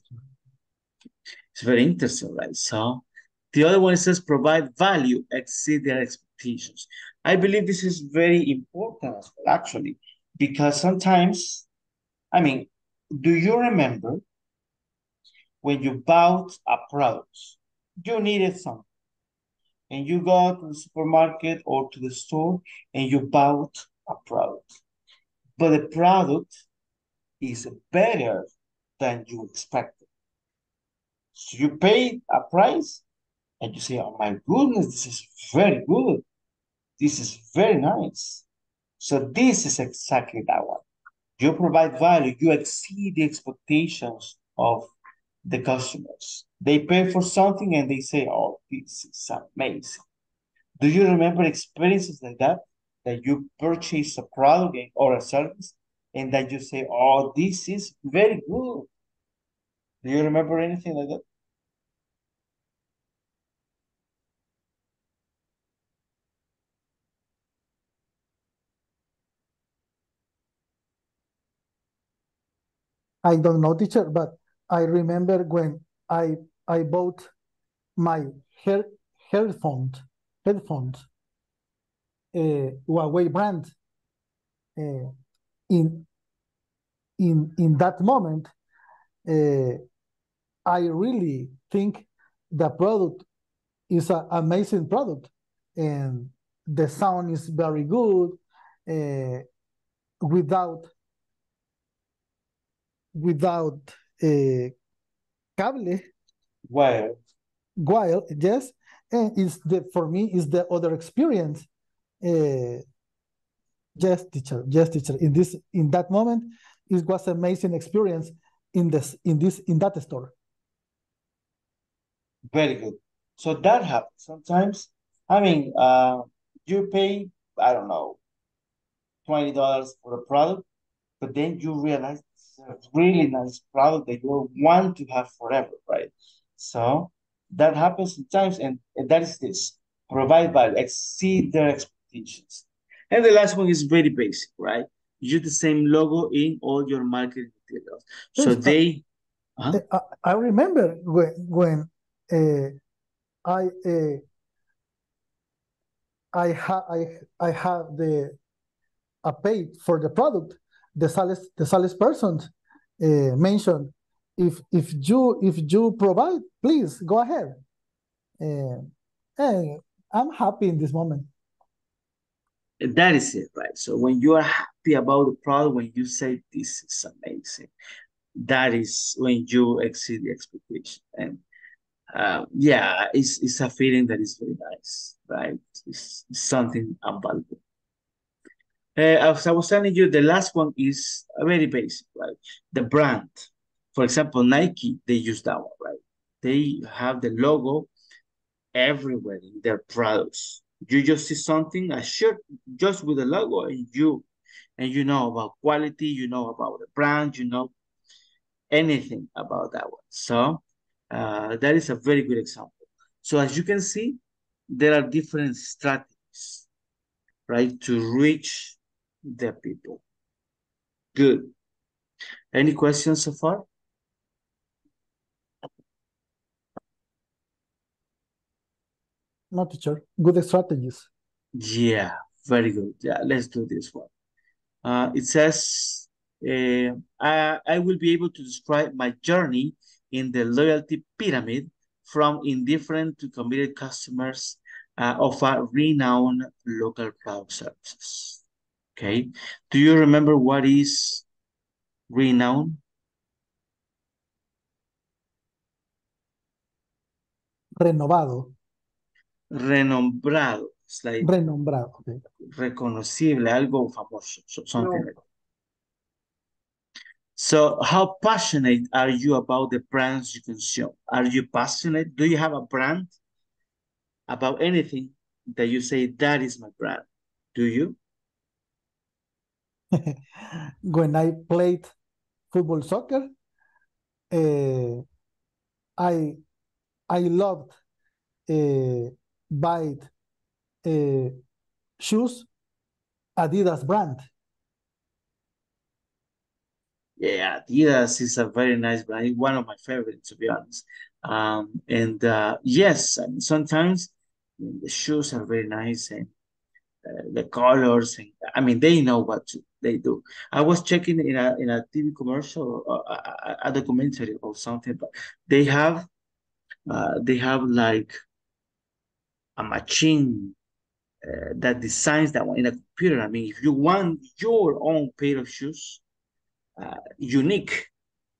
it's very interesting, right? So the other one says provide value, exceed their expectations. I believe this is very important as well, actually, because sometimes, I mean, do you remember when you bought a product, you needed something, and you go to the supermarket or to the store and you bought a product, but the product is better than you expected. So you paid a price and you say, oh my goodness, this is very good. This is very nice. So this is exactly that one. You provide value, you exceed the expectations of the customers. They pay for something and they say, oh, this is amazing. Do you remember experiences like that? That you purchase a product or a service and that you say, oh, this is very good. Do you remember anything like that? I don't know, teacher, but I remember when I bought my headphones, Huawei brand. In that moment, I really think the product It's an amazing product, and the sound is very good. Without cable. Wire, yes. And it's for me is the other experience. Yes, teacher. In that moment, it was an amazing experience in that store. Very good. So that happens sometimes. I mean, you pay, I don't know, $20 for a product, but then you realize it's a really nice product that you want to have forever, right? So that happens sometimes, and that is this. Provide value, exceed their expectations. And the last one is very basic, right? Use the same logo in all your marketing materials. So they... I remember when I have a page for the product. The salesperson mentioned, if you provide, please go ahead. And I'm happy in this moment. And that is it, right? So when you are happy about the product, when you say this is amazing, that is when you exceed the expectation. And yeah, it's a feeling that is very nice, right? It's something unvaluable. As I was telling you, the last one is very basic, right? The brand. For example, Nike, they use that one, right? They have the logo everywhere in their products. You just see something, a shirt, just with the logo, and you know about quality, you know about the brand, you know anything about that one. So that is a very good example. So as you can see, there are different strategies, right, to reach the people. Good. Any questions so far? No, teacher. Good strategies. Yeah, very good. Yeah, let's do this one. It says, I will be able to describe my journey in the loyalty pyramid from indifferent to committed customers of a renowned local product services. Okay. Do you remember what is renowned? Renombrado. It's like renombrado. Okay. Reconocible, algo famoso, something like that. So how passionate are you about the brands you consume? Are you passionate? Do you have a brand about anything that you say, that is my brand? Do you? When I played football, soccer, I loved buy shoes, Adidas brand. Yeah, Adidas is a very nice brand. It's one of my favorites, to be honest. Yes, I mean, sometimes the shoes are very nice, and the colors, and I mean, they know what they do. I was checking in a TV commercial, a documentary or something, but they have like a machine that designs that one in a computer. I mean, if you want your own pair of shoes, unique,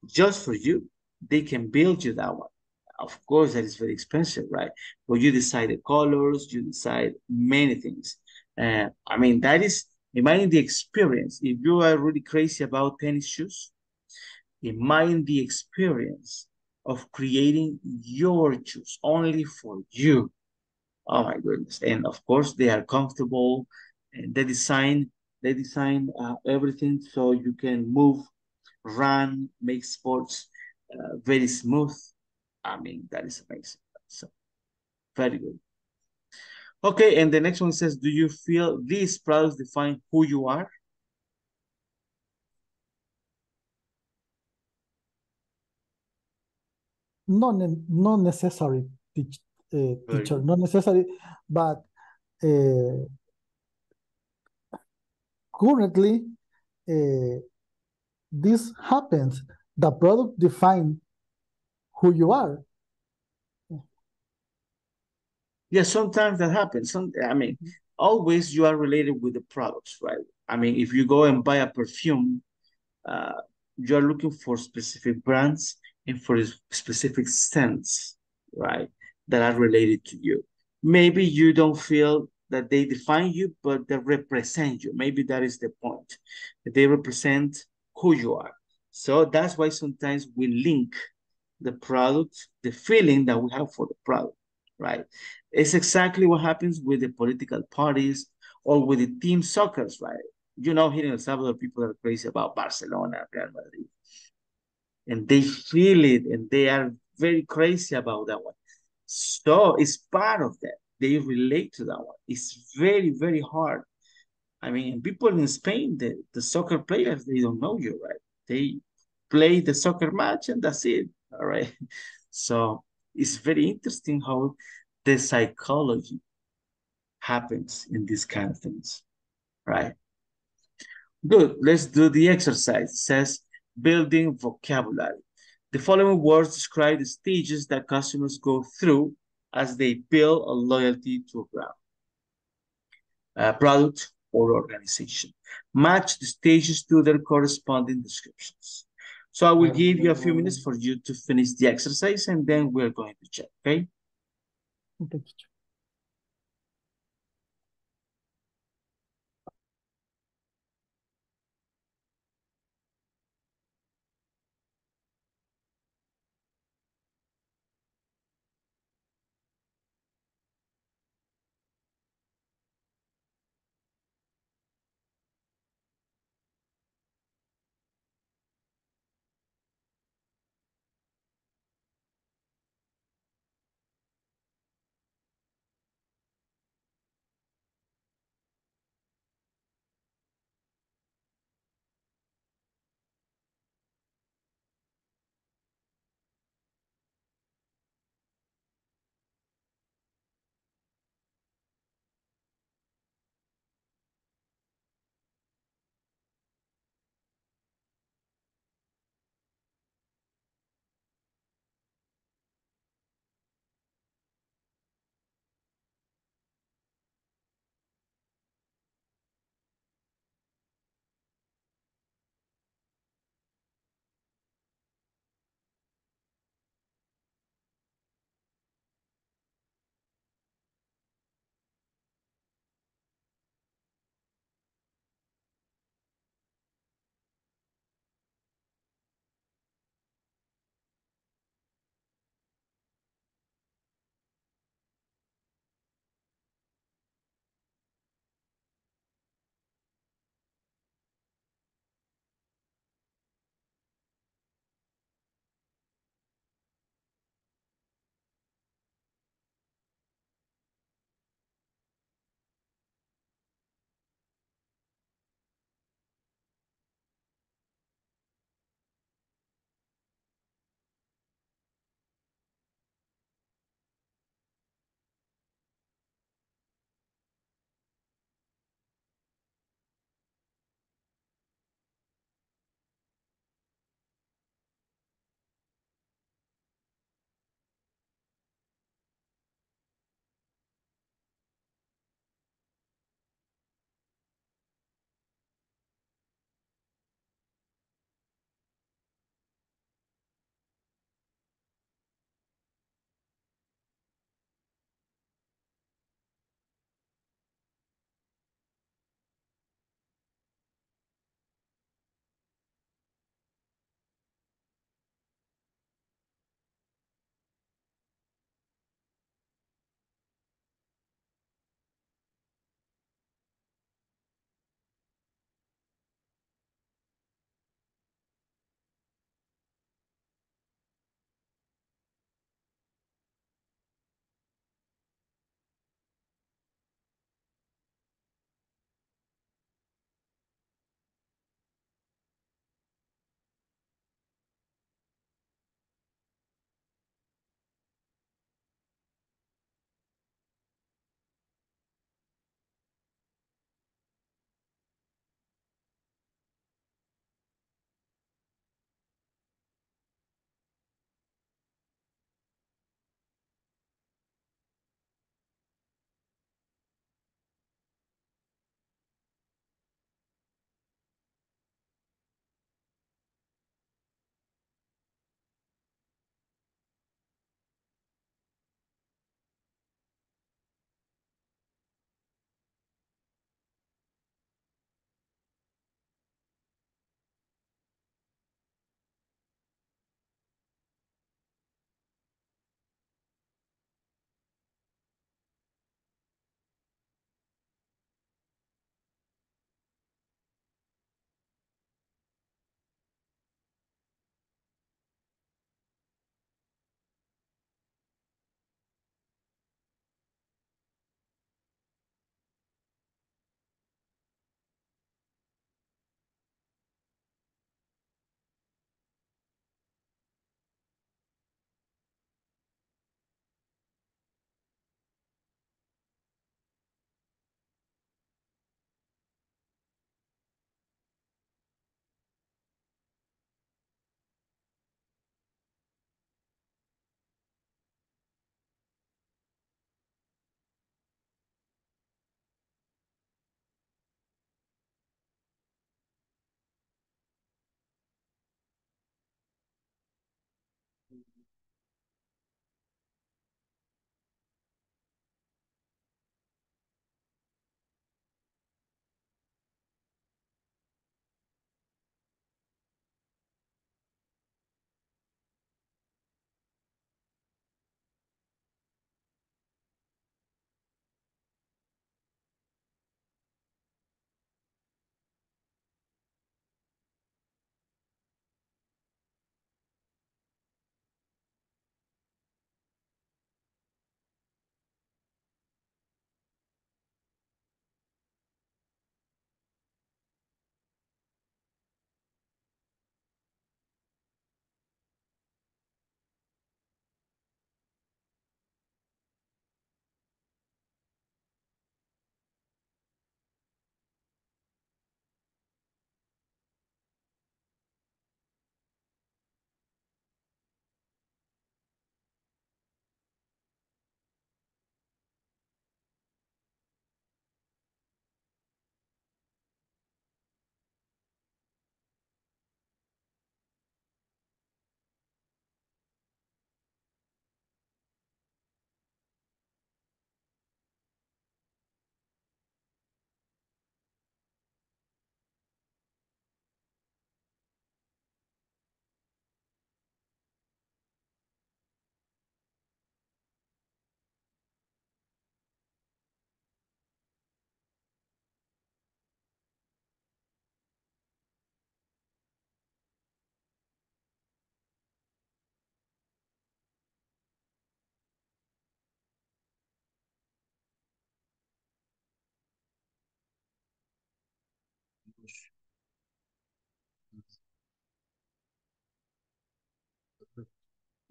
just for you, they can build you that one. Of course, that is very expensive, right? But you decide the colors, you decide many things. I mean, that is, imagine the experience. If you are really crazy about tennis shoes, imagine the experience of creating your shoes only for you. Oh my goodness. And of course, they are comfortable, and they design everything so you can move, run, make sports very smooth. I mean, that is amazing. So, very good. Okay, and the next one says, do you feel these products define who you are? Not necessary, teacher, not necessary, but currently this happens. The product defines who you are. Yeah, sometimes that happens. I mean, always you are related with the products, right? I mean, if you go and buy a perfume, you are looking for specific brands and for specific scents, right, that are related to you. Maybe you don't feel that they define you, but they represent you. Maybe that is the point. They represent who you are. So that's why sometimes we link the product, the feeling that we have for the product, right? It's exactly what happens with the political parties or with the team soccer, right? You know, here in El Salvador, people are crazy about Barcelona, Real Madrid. And they feel it, and they are very crazy about that one. So it's part of that. They relate to that one. It's very, very hard. I mean, people in Spain, the soccer players, they don't know you, right? They play the soccer match, and that's it, all right? So it's very interesting how the psychology happens in these kind of things, right? Good, let's do the exercise. It says, building vocabulary. The following words describe the stages that customers go through as they build a loyalty to a brand, product, or organization. Match the stages to their corresponding descriptions. So I will give you a few minutes for you to finish the exercise, and then we're going to check, okay? Okay, teacher.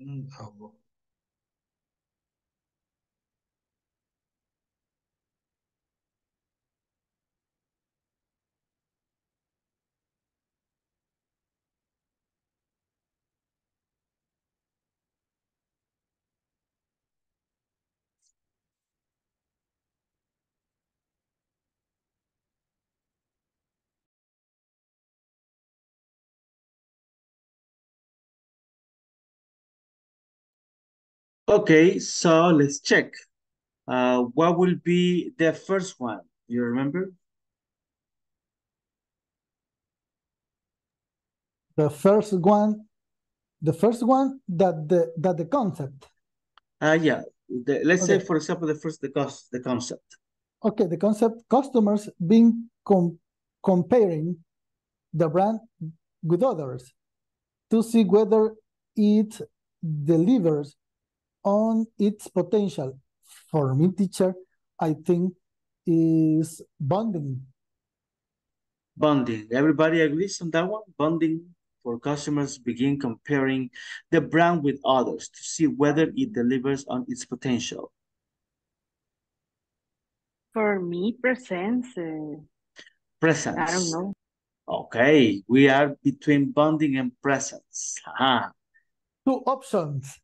No. Okay, so let's check. What will be the first one? You remember? The first one that the concept. Let's say, for example, the concept. Okay, the concept customers being comparing the brand with others to see whether it delivers on its potential. For me, teacher, I think is bonding. Bonding. Everybody agrees on that one? Bonding for customers begin comparing the brand with others to see whether it delivers on its potential. For me, presence. Presence. I don't know. Okay, we are between bonding and presence. Uh-huh. Two options.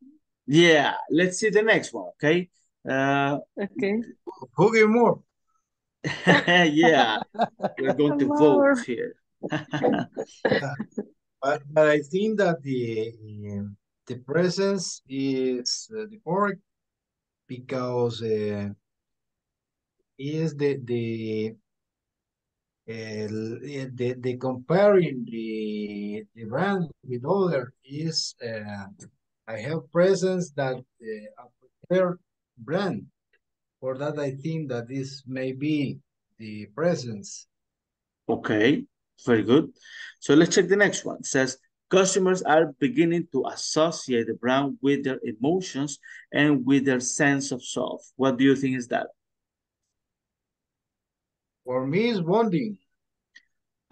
Yeah, let's see the next one, okay? Okay. Who gave more? Yeah, we're going to vote here. But I think that the presence is the correct, because is the comparing the brand with other is. I have presence that a preferred brand. For that, I think that this may be the presence. Okay, very good. So let's check the next one. It says, customers are beginning to associate the brand with their emotions and with their sense of self. What do you think is that? For me, it's bonding.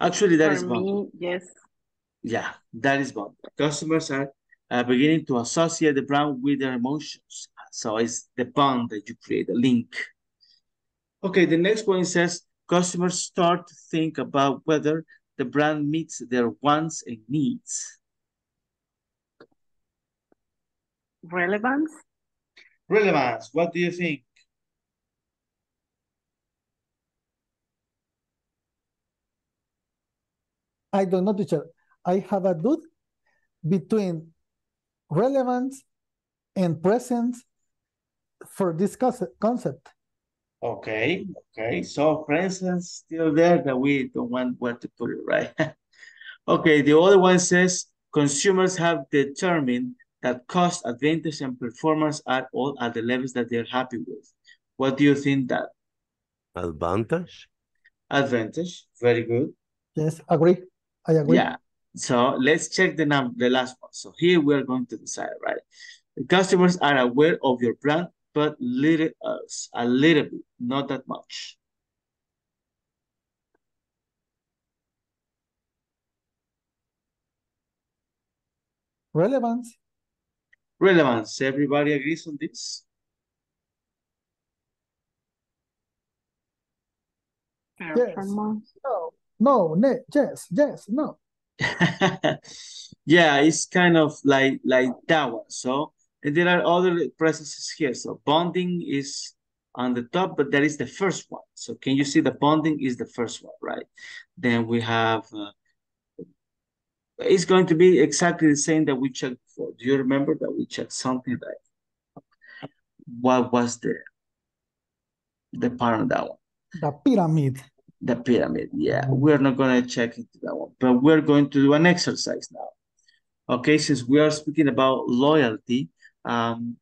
Actually, that is bonding. Yes. Yeah, that is bonding. Customers are beginning to associate the brand with their emotions. So it's the bond that you create, the link. Okay, the next one says, customers start to think about whether the brand meets their wants and needs. Relevance? Relevance, what do you think? I don't know, teacher. I have a doubt between relevance and presence for this concept. Okay, okay. So presence still there, that we don't want where to put it, right? Okay, the other one says consumers have determined that cost, advantage, and performance are all at the levels that they're happy with. What do you think that? Advantage. Advantage, very good. Yes, agree. I agree. Yeah. So let's check the last one. So here we're going to decide, right? The customers are aware of your brand, but a little bit, not that much. Relevance. Relevance. Everybody agrees on this? Yes. No, yes, no. Yeah, it's kind of like that one. So, and there are other processes here. So bonding is on the top, but that is the first one. So can you see the bonding is the first one, right? Then we have, it's going to be exactly the same that we checked before. Do you remember that we checked something like, what was the part of that one? The pyramid. The pyramid, yeah. We're not going to check into that one, but we're going to do an exercise now. Okay, since we are speaking about loyalty, and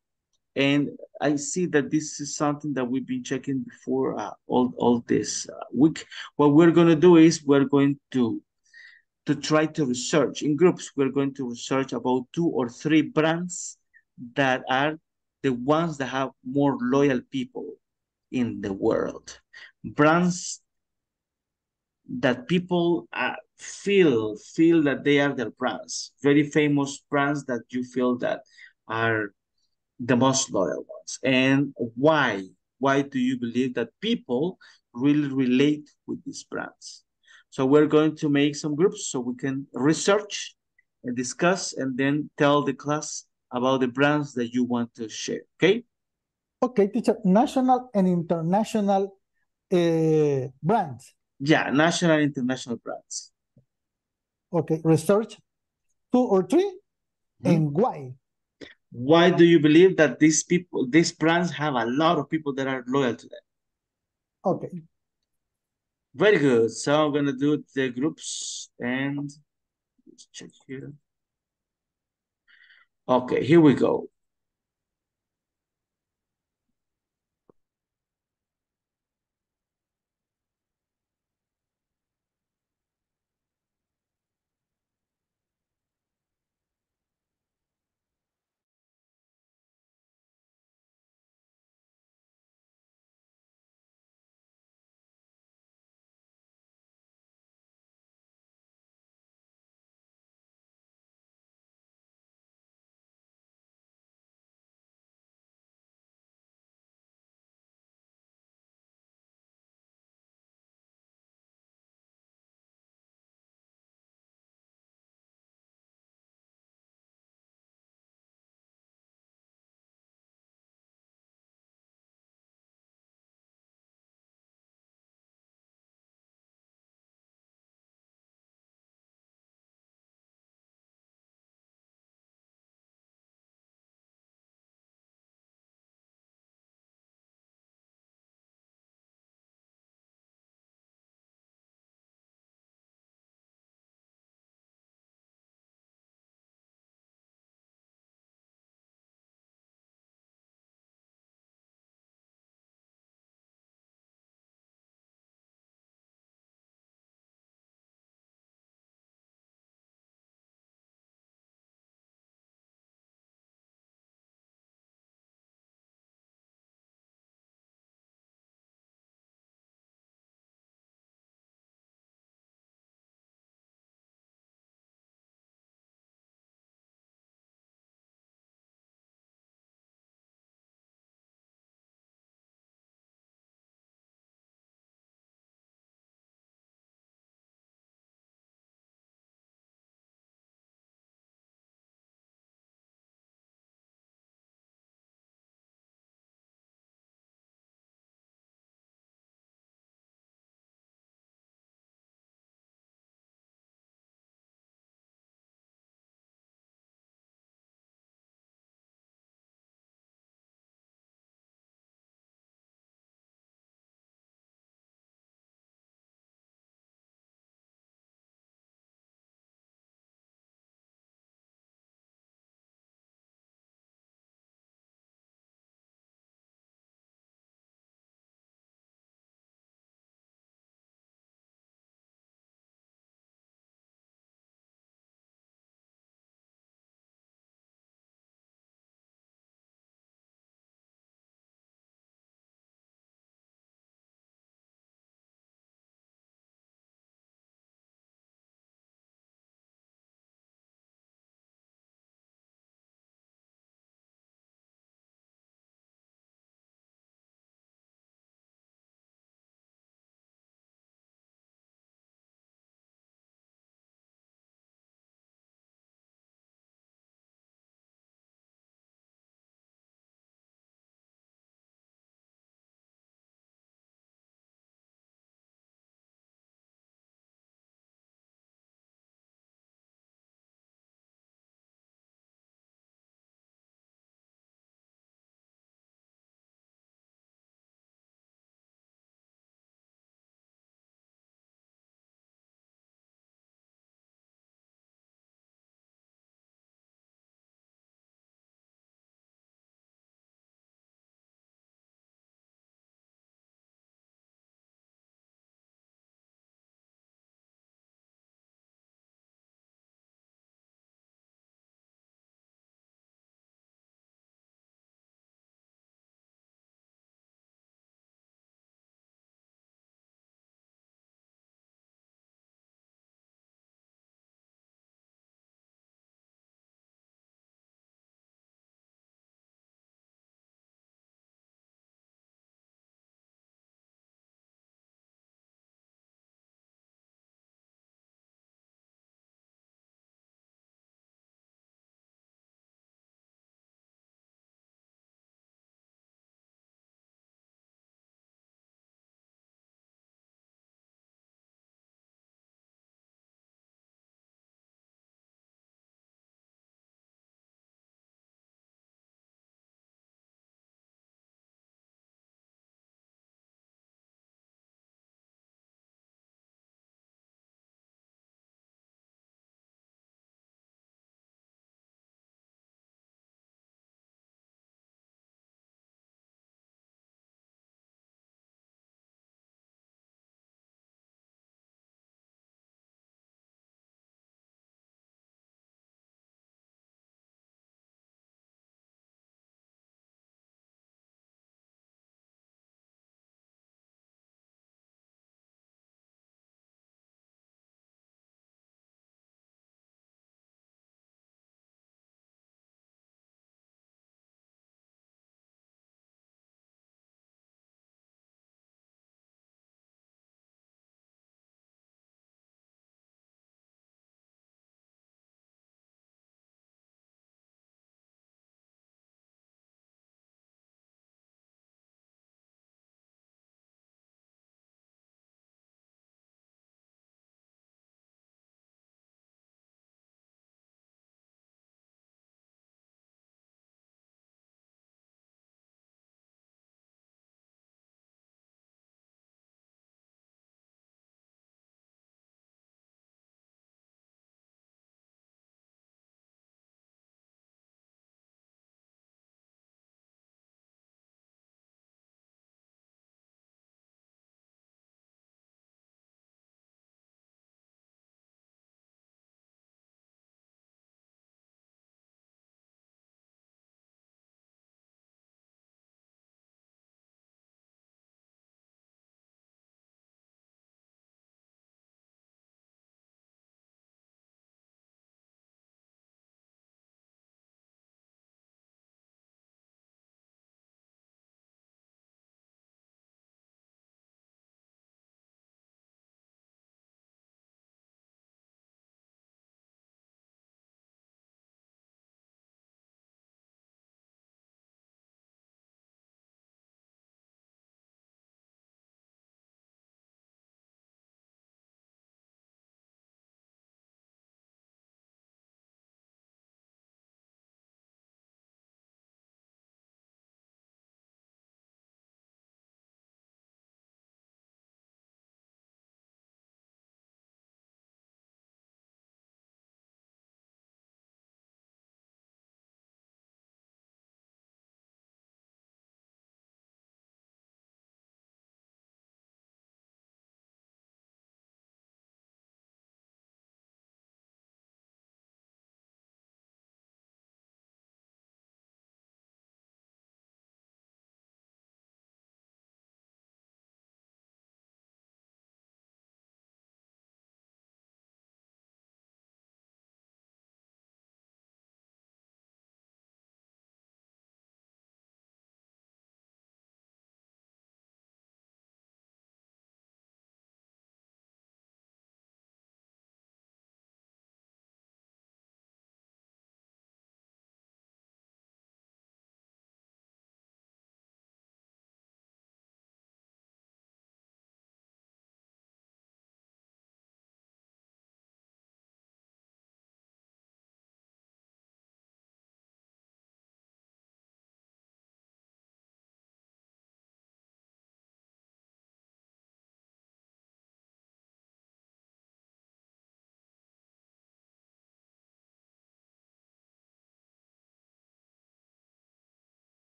I see that this is something that we've been checking before all this week. What we're going to do is we're going to try to research in groups. We're going to research about 2 or 3 brands that are the ones that have more loyal people in the world. Brands that people feel that they are their brands, very famous brands that you feel that are the most loyal ones. And why? Why do you believe that people really relate with these brands? So we're going to make some groups so we can research and discuss and then tell the class about the brands that you want to share, okay? Okay, teacher, national and international brands. Yeah, national and international brands. Okay, research 2 or 3, mm-hmm. And why? Why do you believe that these people, these brands have a lot of people that are loyal to them? Okay. Very good. So I'm going to do the groups and let's check here. Okay, here we go.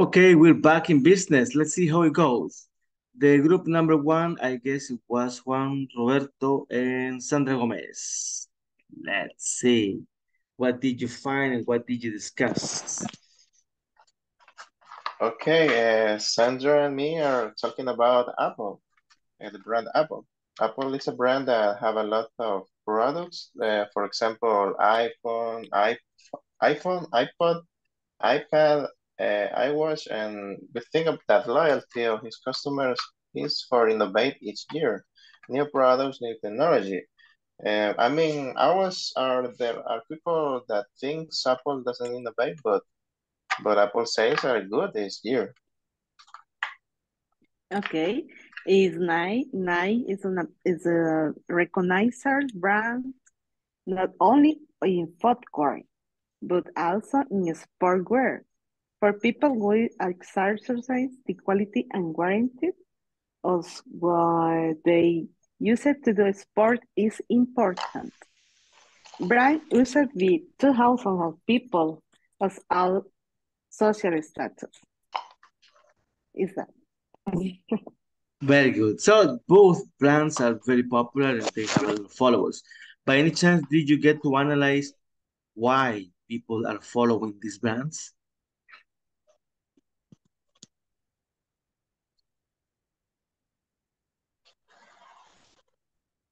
Okay, we're back in business. Let's see how it goes. The group number one, I guess it was Juan Roberto and Sandra Gomez. Let's see. What did you find and what did you discuss? Okay, Sandra and me are talking about Apple, the brand Apple. Apple is a brand that have a lot of products. For example, iPhone, iPod, iPad, iWatch, and the thing of that loyalty of his customers is for innovate each year. New products, new technology. I mean, there are people that think Apple doesn't innovate, but Apple sales are good this year. Okay, is Nike is a recognized brand not only in footwear but also in sportswear. For people who exercise, the quality and guarantee of what they use it to do sport is important. Brand used to be 2,000 of people as all social status. Is that? Very good. So both brands are very popular and they have a lot of followers. By any chance, did you get to analyze why people are following these brands?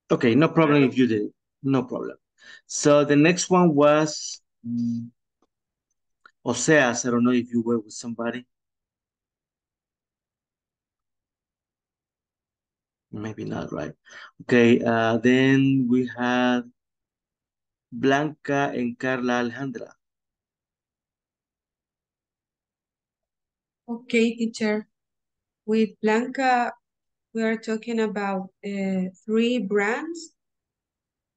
Okay, no problem if you did. No problem. So the next one was Oseas. I don't know if you were with somebody. Maybe not, right? Okay, then we had Blanca and Carla Alejandra. Okay, teacher. With Blanca, we are talking about three brands.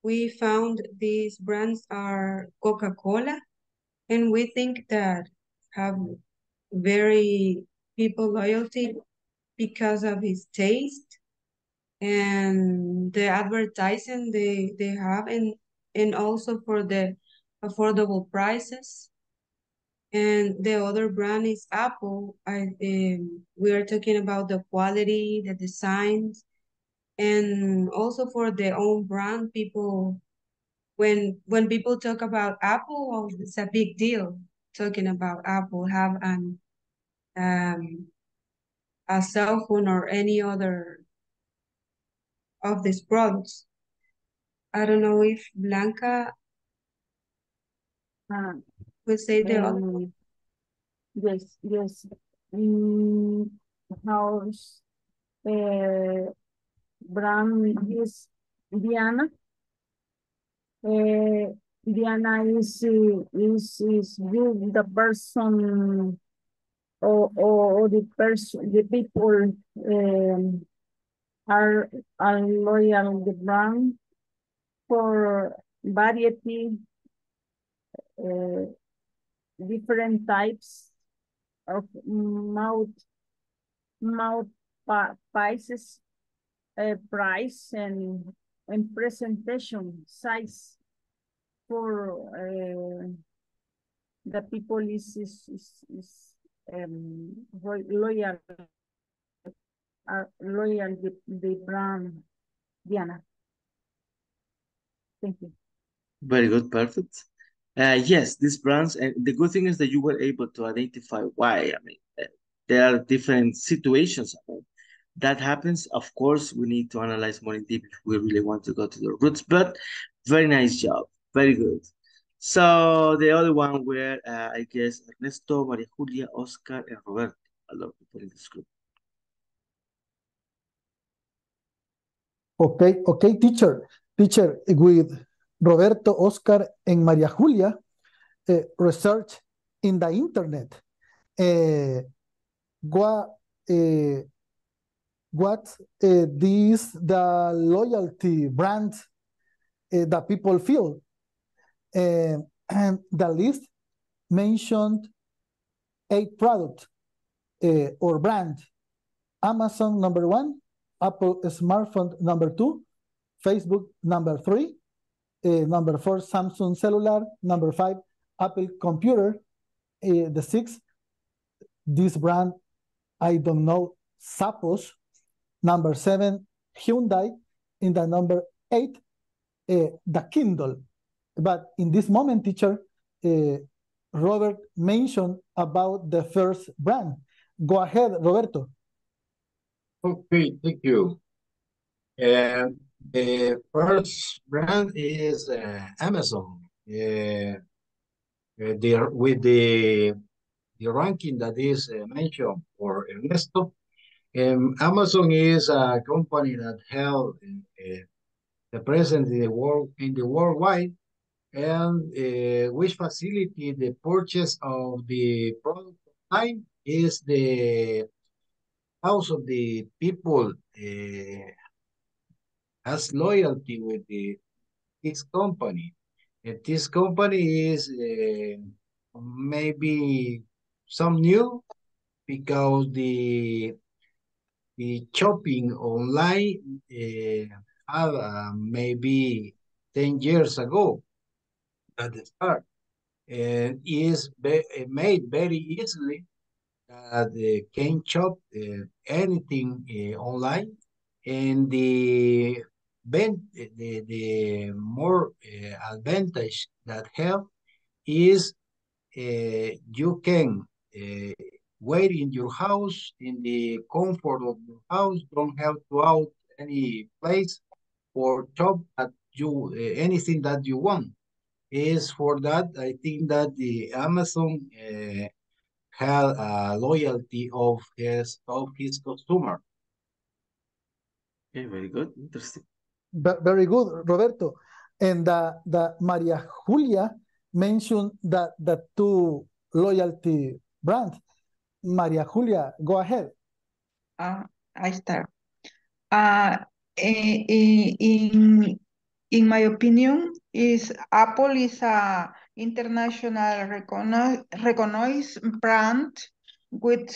We found these brands are Coca-Cola, and we think that have very people loyalty because of its taste and the advertising they have, and also for the affordable prices. And the other brand is Apple. We are talking about the quality, the designs, and also for their own brand. People, when people talk about Apple, well, it's a big deal. Talking about Apple, have an a cell phone or any other of these products. I don't know if Blanca would say the other one. Yes. How brand is Diana. Diana is with the person or the person, the people are loyal the brand for variety. Different types of mouth prices, price and presentation size for the people is loyal the brand Diana. Thank you. Very good, perfect. Yes, these brands, and the good thing is that you were able to identify why. I mean, there are different situations. That happens. Of course, we need to analyze more in depth if we really want to go to the roots, but very nice job. Very good. So the other one were, I guess, Ernesto, Maria Julia, Oscar, and Roberto. A lot of people in this group. Okay, teacher. Teacher, with Roberto, Oscar, and Maria Julia research in the internet. What these the loyalty brands that people feel, and the list mentioned 8 products or brand. Amazon number 1, Apple smartphone number 2, Facebook number 3. Number 4, Samsung cellular. Number 5, Apple computer. The 6, This brand, I don't know, Zappos. Number 7, Hyundai. In the number 8, the Kindle. But in this moment, teacher, Robert mentioned about the first brand. Go ahead, Roberto. Okay, thank you. The first brand is Amazon. With the ranking that is mentioned for Ernesto, Amazon is a company that held the presence in the world, worldwide, and which facilitated the purchase of the product online is the house of the people has loyalty with this company. And this company is maybe some new because the shopping online maybe 10 years ago at the start, and is made very easily that they can shop anything online, and the more advantage that help is you can wait in your house, in the comfort of your house, don't have to out any place or shop at you, anything that you want. Is for that, I think that the Amazon had a loyalty of his customer. Okay, very good, interesting. Very good, Roberto. And the Maria Julia mentioned that the two loyalty brands. Maria Julia, go ahead. I start. In my opinion, is Apple is a international recognized brand with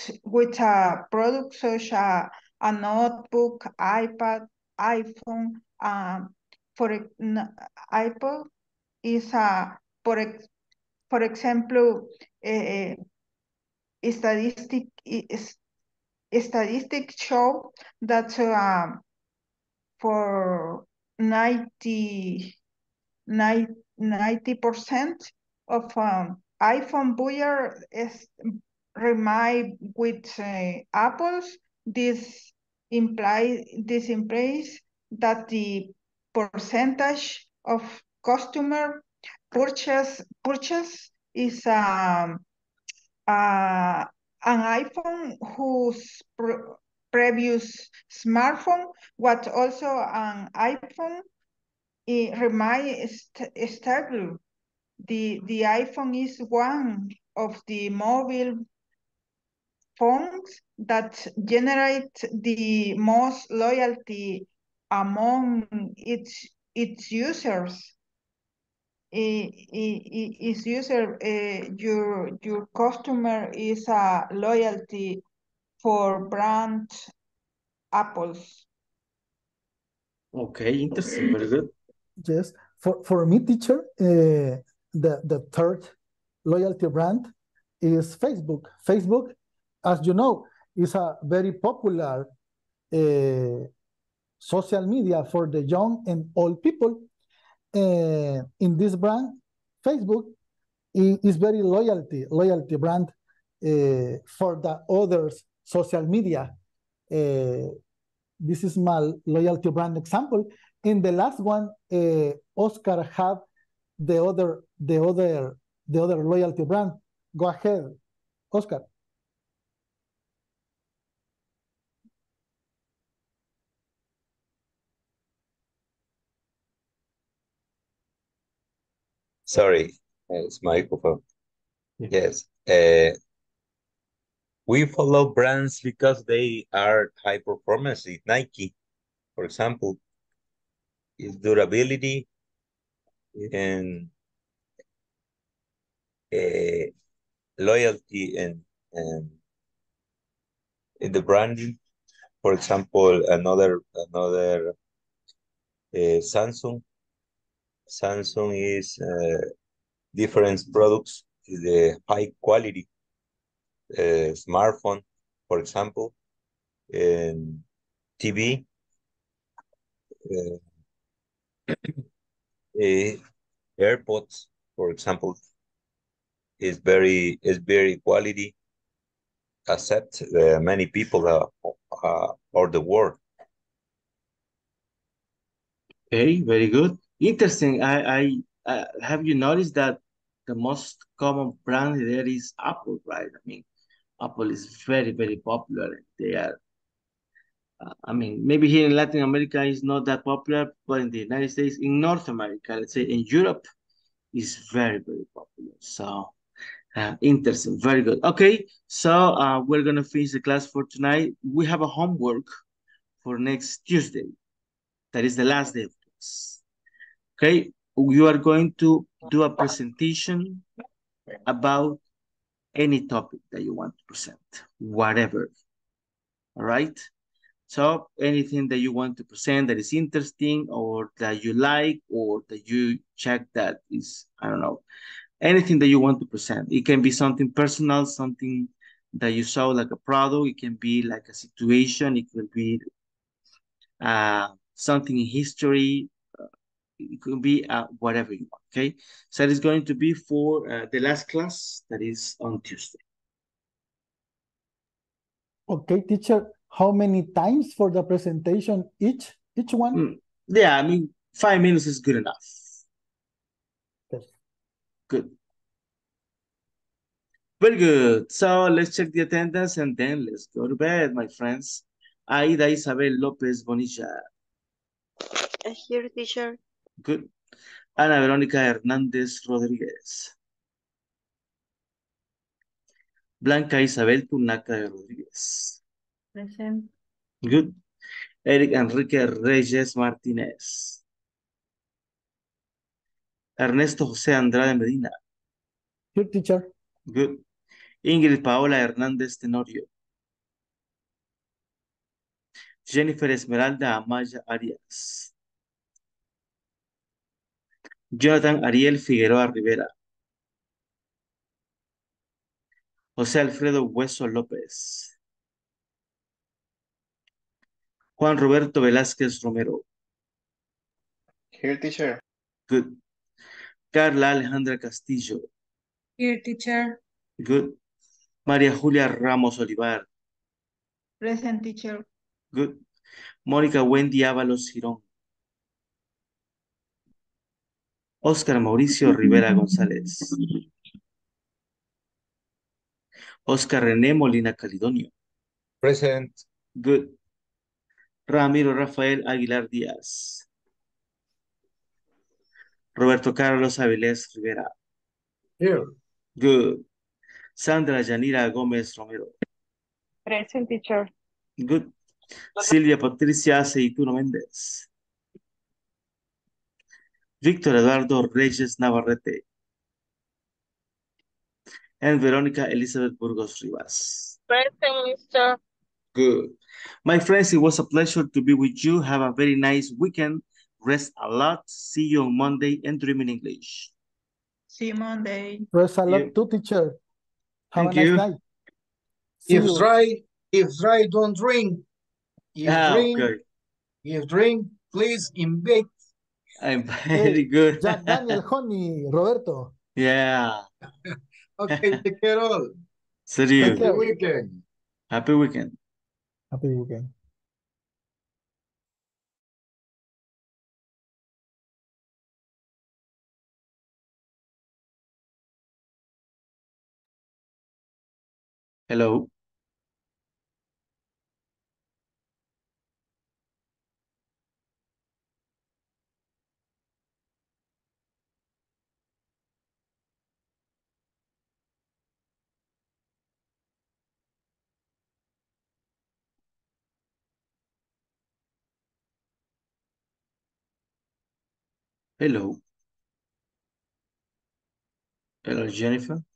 a product such as a notebook, iPad, iPhone. Apple is a for example, statistics show that for 90% of iPhone buyers remain with Apples. This implies that the percentage of customer purchase is an iPhone whose previous smartphone, but also an iPhone remains stable. The iPhone is one of the mobile phones that generate the most loyalty among its users. Your customer is a loyalty for brand Apples. Okay, interesting, very good. Yes, for me, teacher, the third loyalty brand is Facebook. Facebook, as you know, is a very popular social media for the young and old people. In this brand, Facebook is very loyalty brand for the others social media. This is my loyalty brand example. In the last one, Oscar have the other loyalty brand. Go ahead, Oscar. Sorry, it's my microphone. Yes. We follow brands because they are high performance. Nike, for example, is durability and loyalty and in the branding. For example, another Samsung. Samsung is different products, the high quality. smartphone, for example, TV, AirPods, for example, is very quality, accept many people all the world. Okay, very good, interesting. I have you noticed that the most common brand there is Apple, right? I mean, Apple is very, very popular. They are, I mean, maybe here in Latin America is not that popular, but in the United States, in North America, let's say in Europe, is very, very popular. So interesting, very good. Okay, so we're gonna finish the class for tonight. We have a homework for next Tuesday. That is the last day of class. Okay, you are going to do a presentation about any topic that you want to present, whatever. All right. So anything that you want to present that is interesting or that you like or that you check that is, I don't know, anything that you want to present. It can be something personal, something that you saw like a product. It can be like a situation. It could be something in history. It could be whatever you want, okay? So it's going to be for the last class that is on Tuesday. Okay, teacher. How many times for the presentation each one? Yeah, I mean, 5 minutes is good enough. Yes. Good. Very good. So let's check the attendance and then let's go to bed, my friends. Aida Isabel Lopez Bonilla. Here, teacher. Good. Ana Verónica Hernández Rodríguez. Blanca Isabel Tunaca de Rodriguez. Present. Good. Eric Enrique Reyes Martínez. Ernesto José Andrade Medina. Good, teacher. Good. Ingrid Paola Hernández Tenorio. Jennifer Esmeralda Amaya Arias. Jonathan Ariel Figueroa Rivera. José Alfredo Hueso-López. Juan Roberto Velázquez Romero. Here, teacher. Good. Carla Alejandra Castillo. Here, teacher. Good. Maria Julia Ramos-Olivar. Present, teacher. Good. Mónica Wendy Ábalos Girón. Oscar Mauricio Rivera González. Oscar René Molina Calidonio. Present. Good. Ramiro Rafael Aguilar Díaz. Roberto Carlos Avilés Rivera. Here. Good. Sandra Yanira Gómez Romero. Present, teacher. Good. Silvia Patricia Aceituno Méndez. Victor Eduardo Reyes Navarrete. And Verónica Elizabeth Burgos Rivas. Present, Mr. Good. My friends, it was a pleasure to be with you. Have a very nice weekend. Rest a lot. See you on Monday and Dream in English. See you Monday. Rest a lot too, teacher. Have Thank a nice you. Night. If dry, don't drink. If drink, please invite. I'm very good. Jack Daniel, honey, Roberto. Yeah. Okay, take care all. See you. Happy weekend. Happy weekend. Happy weekend. Hello. Hello. Hello, Jennifer.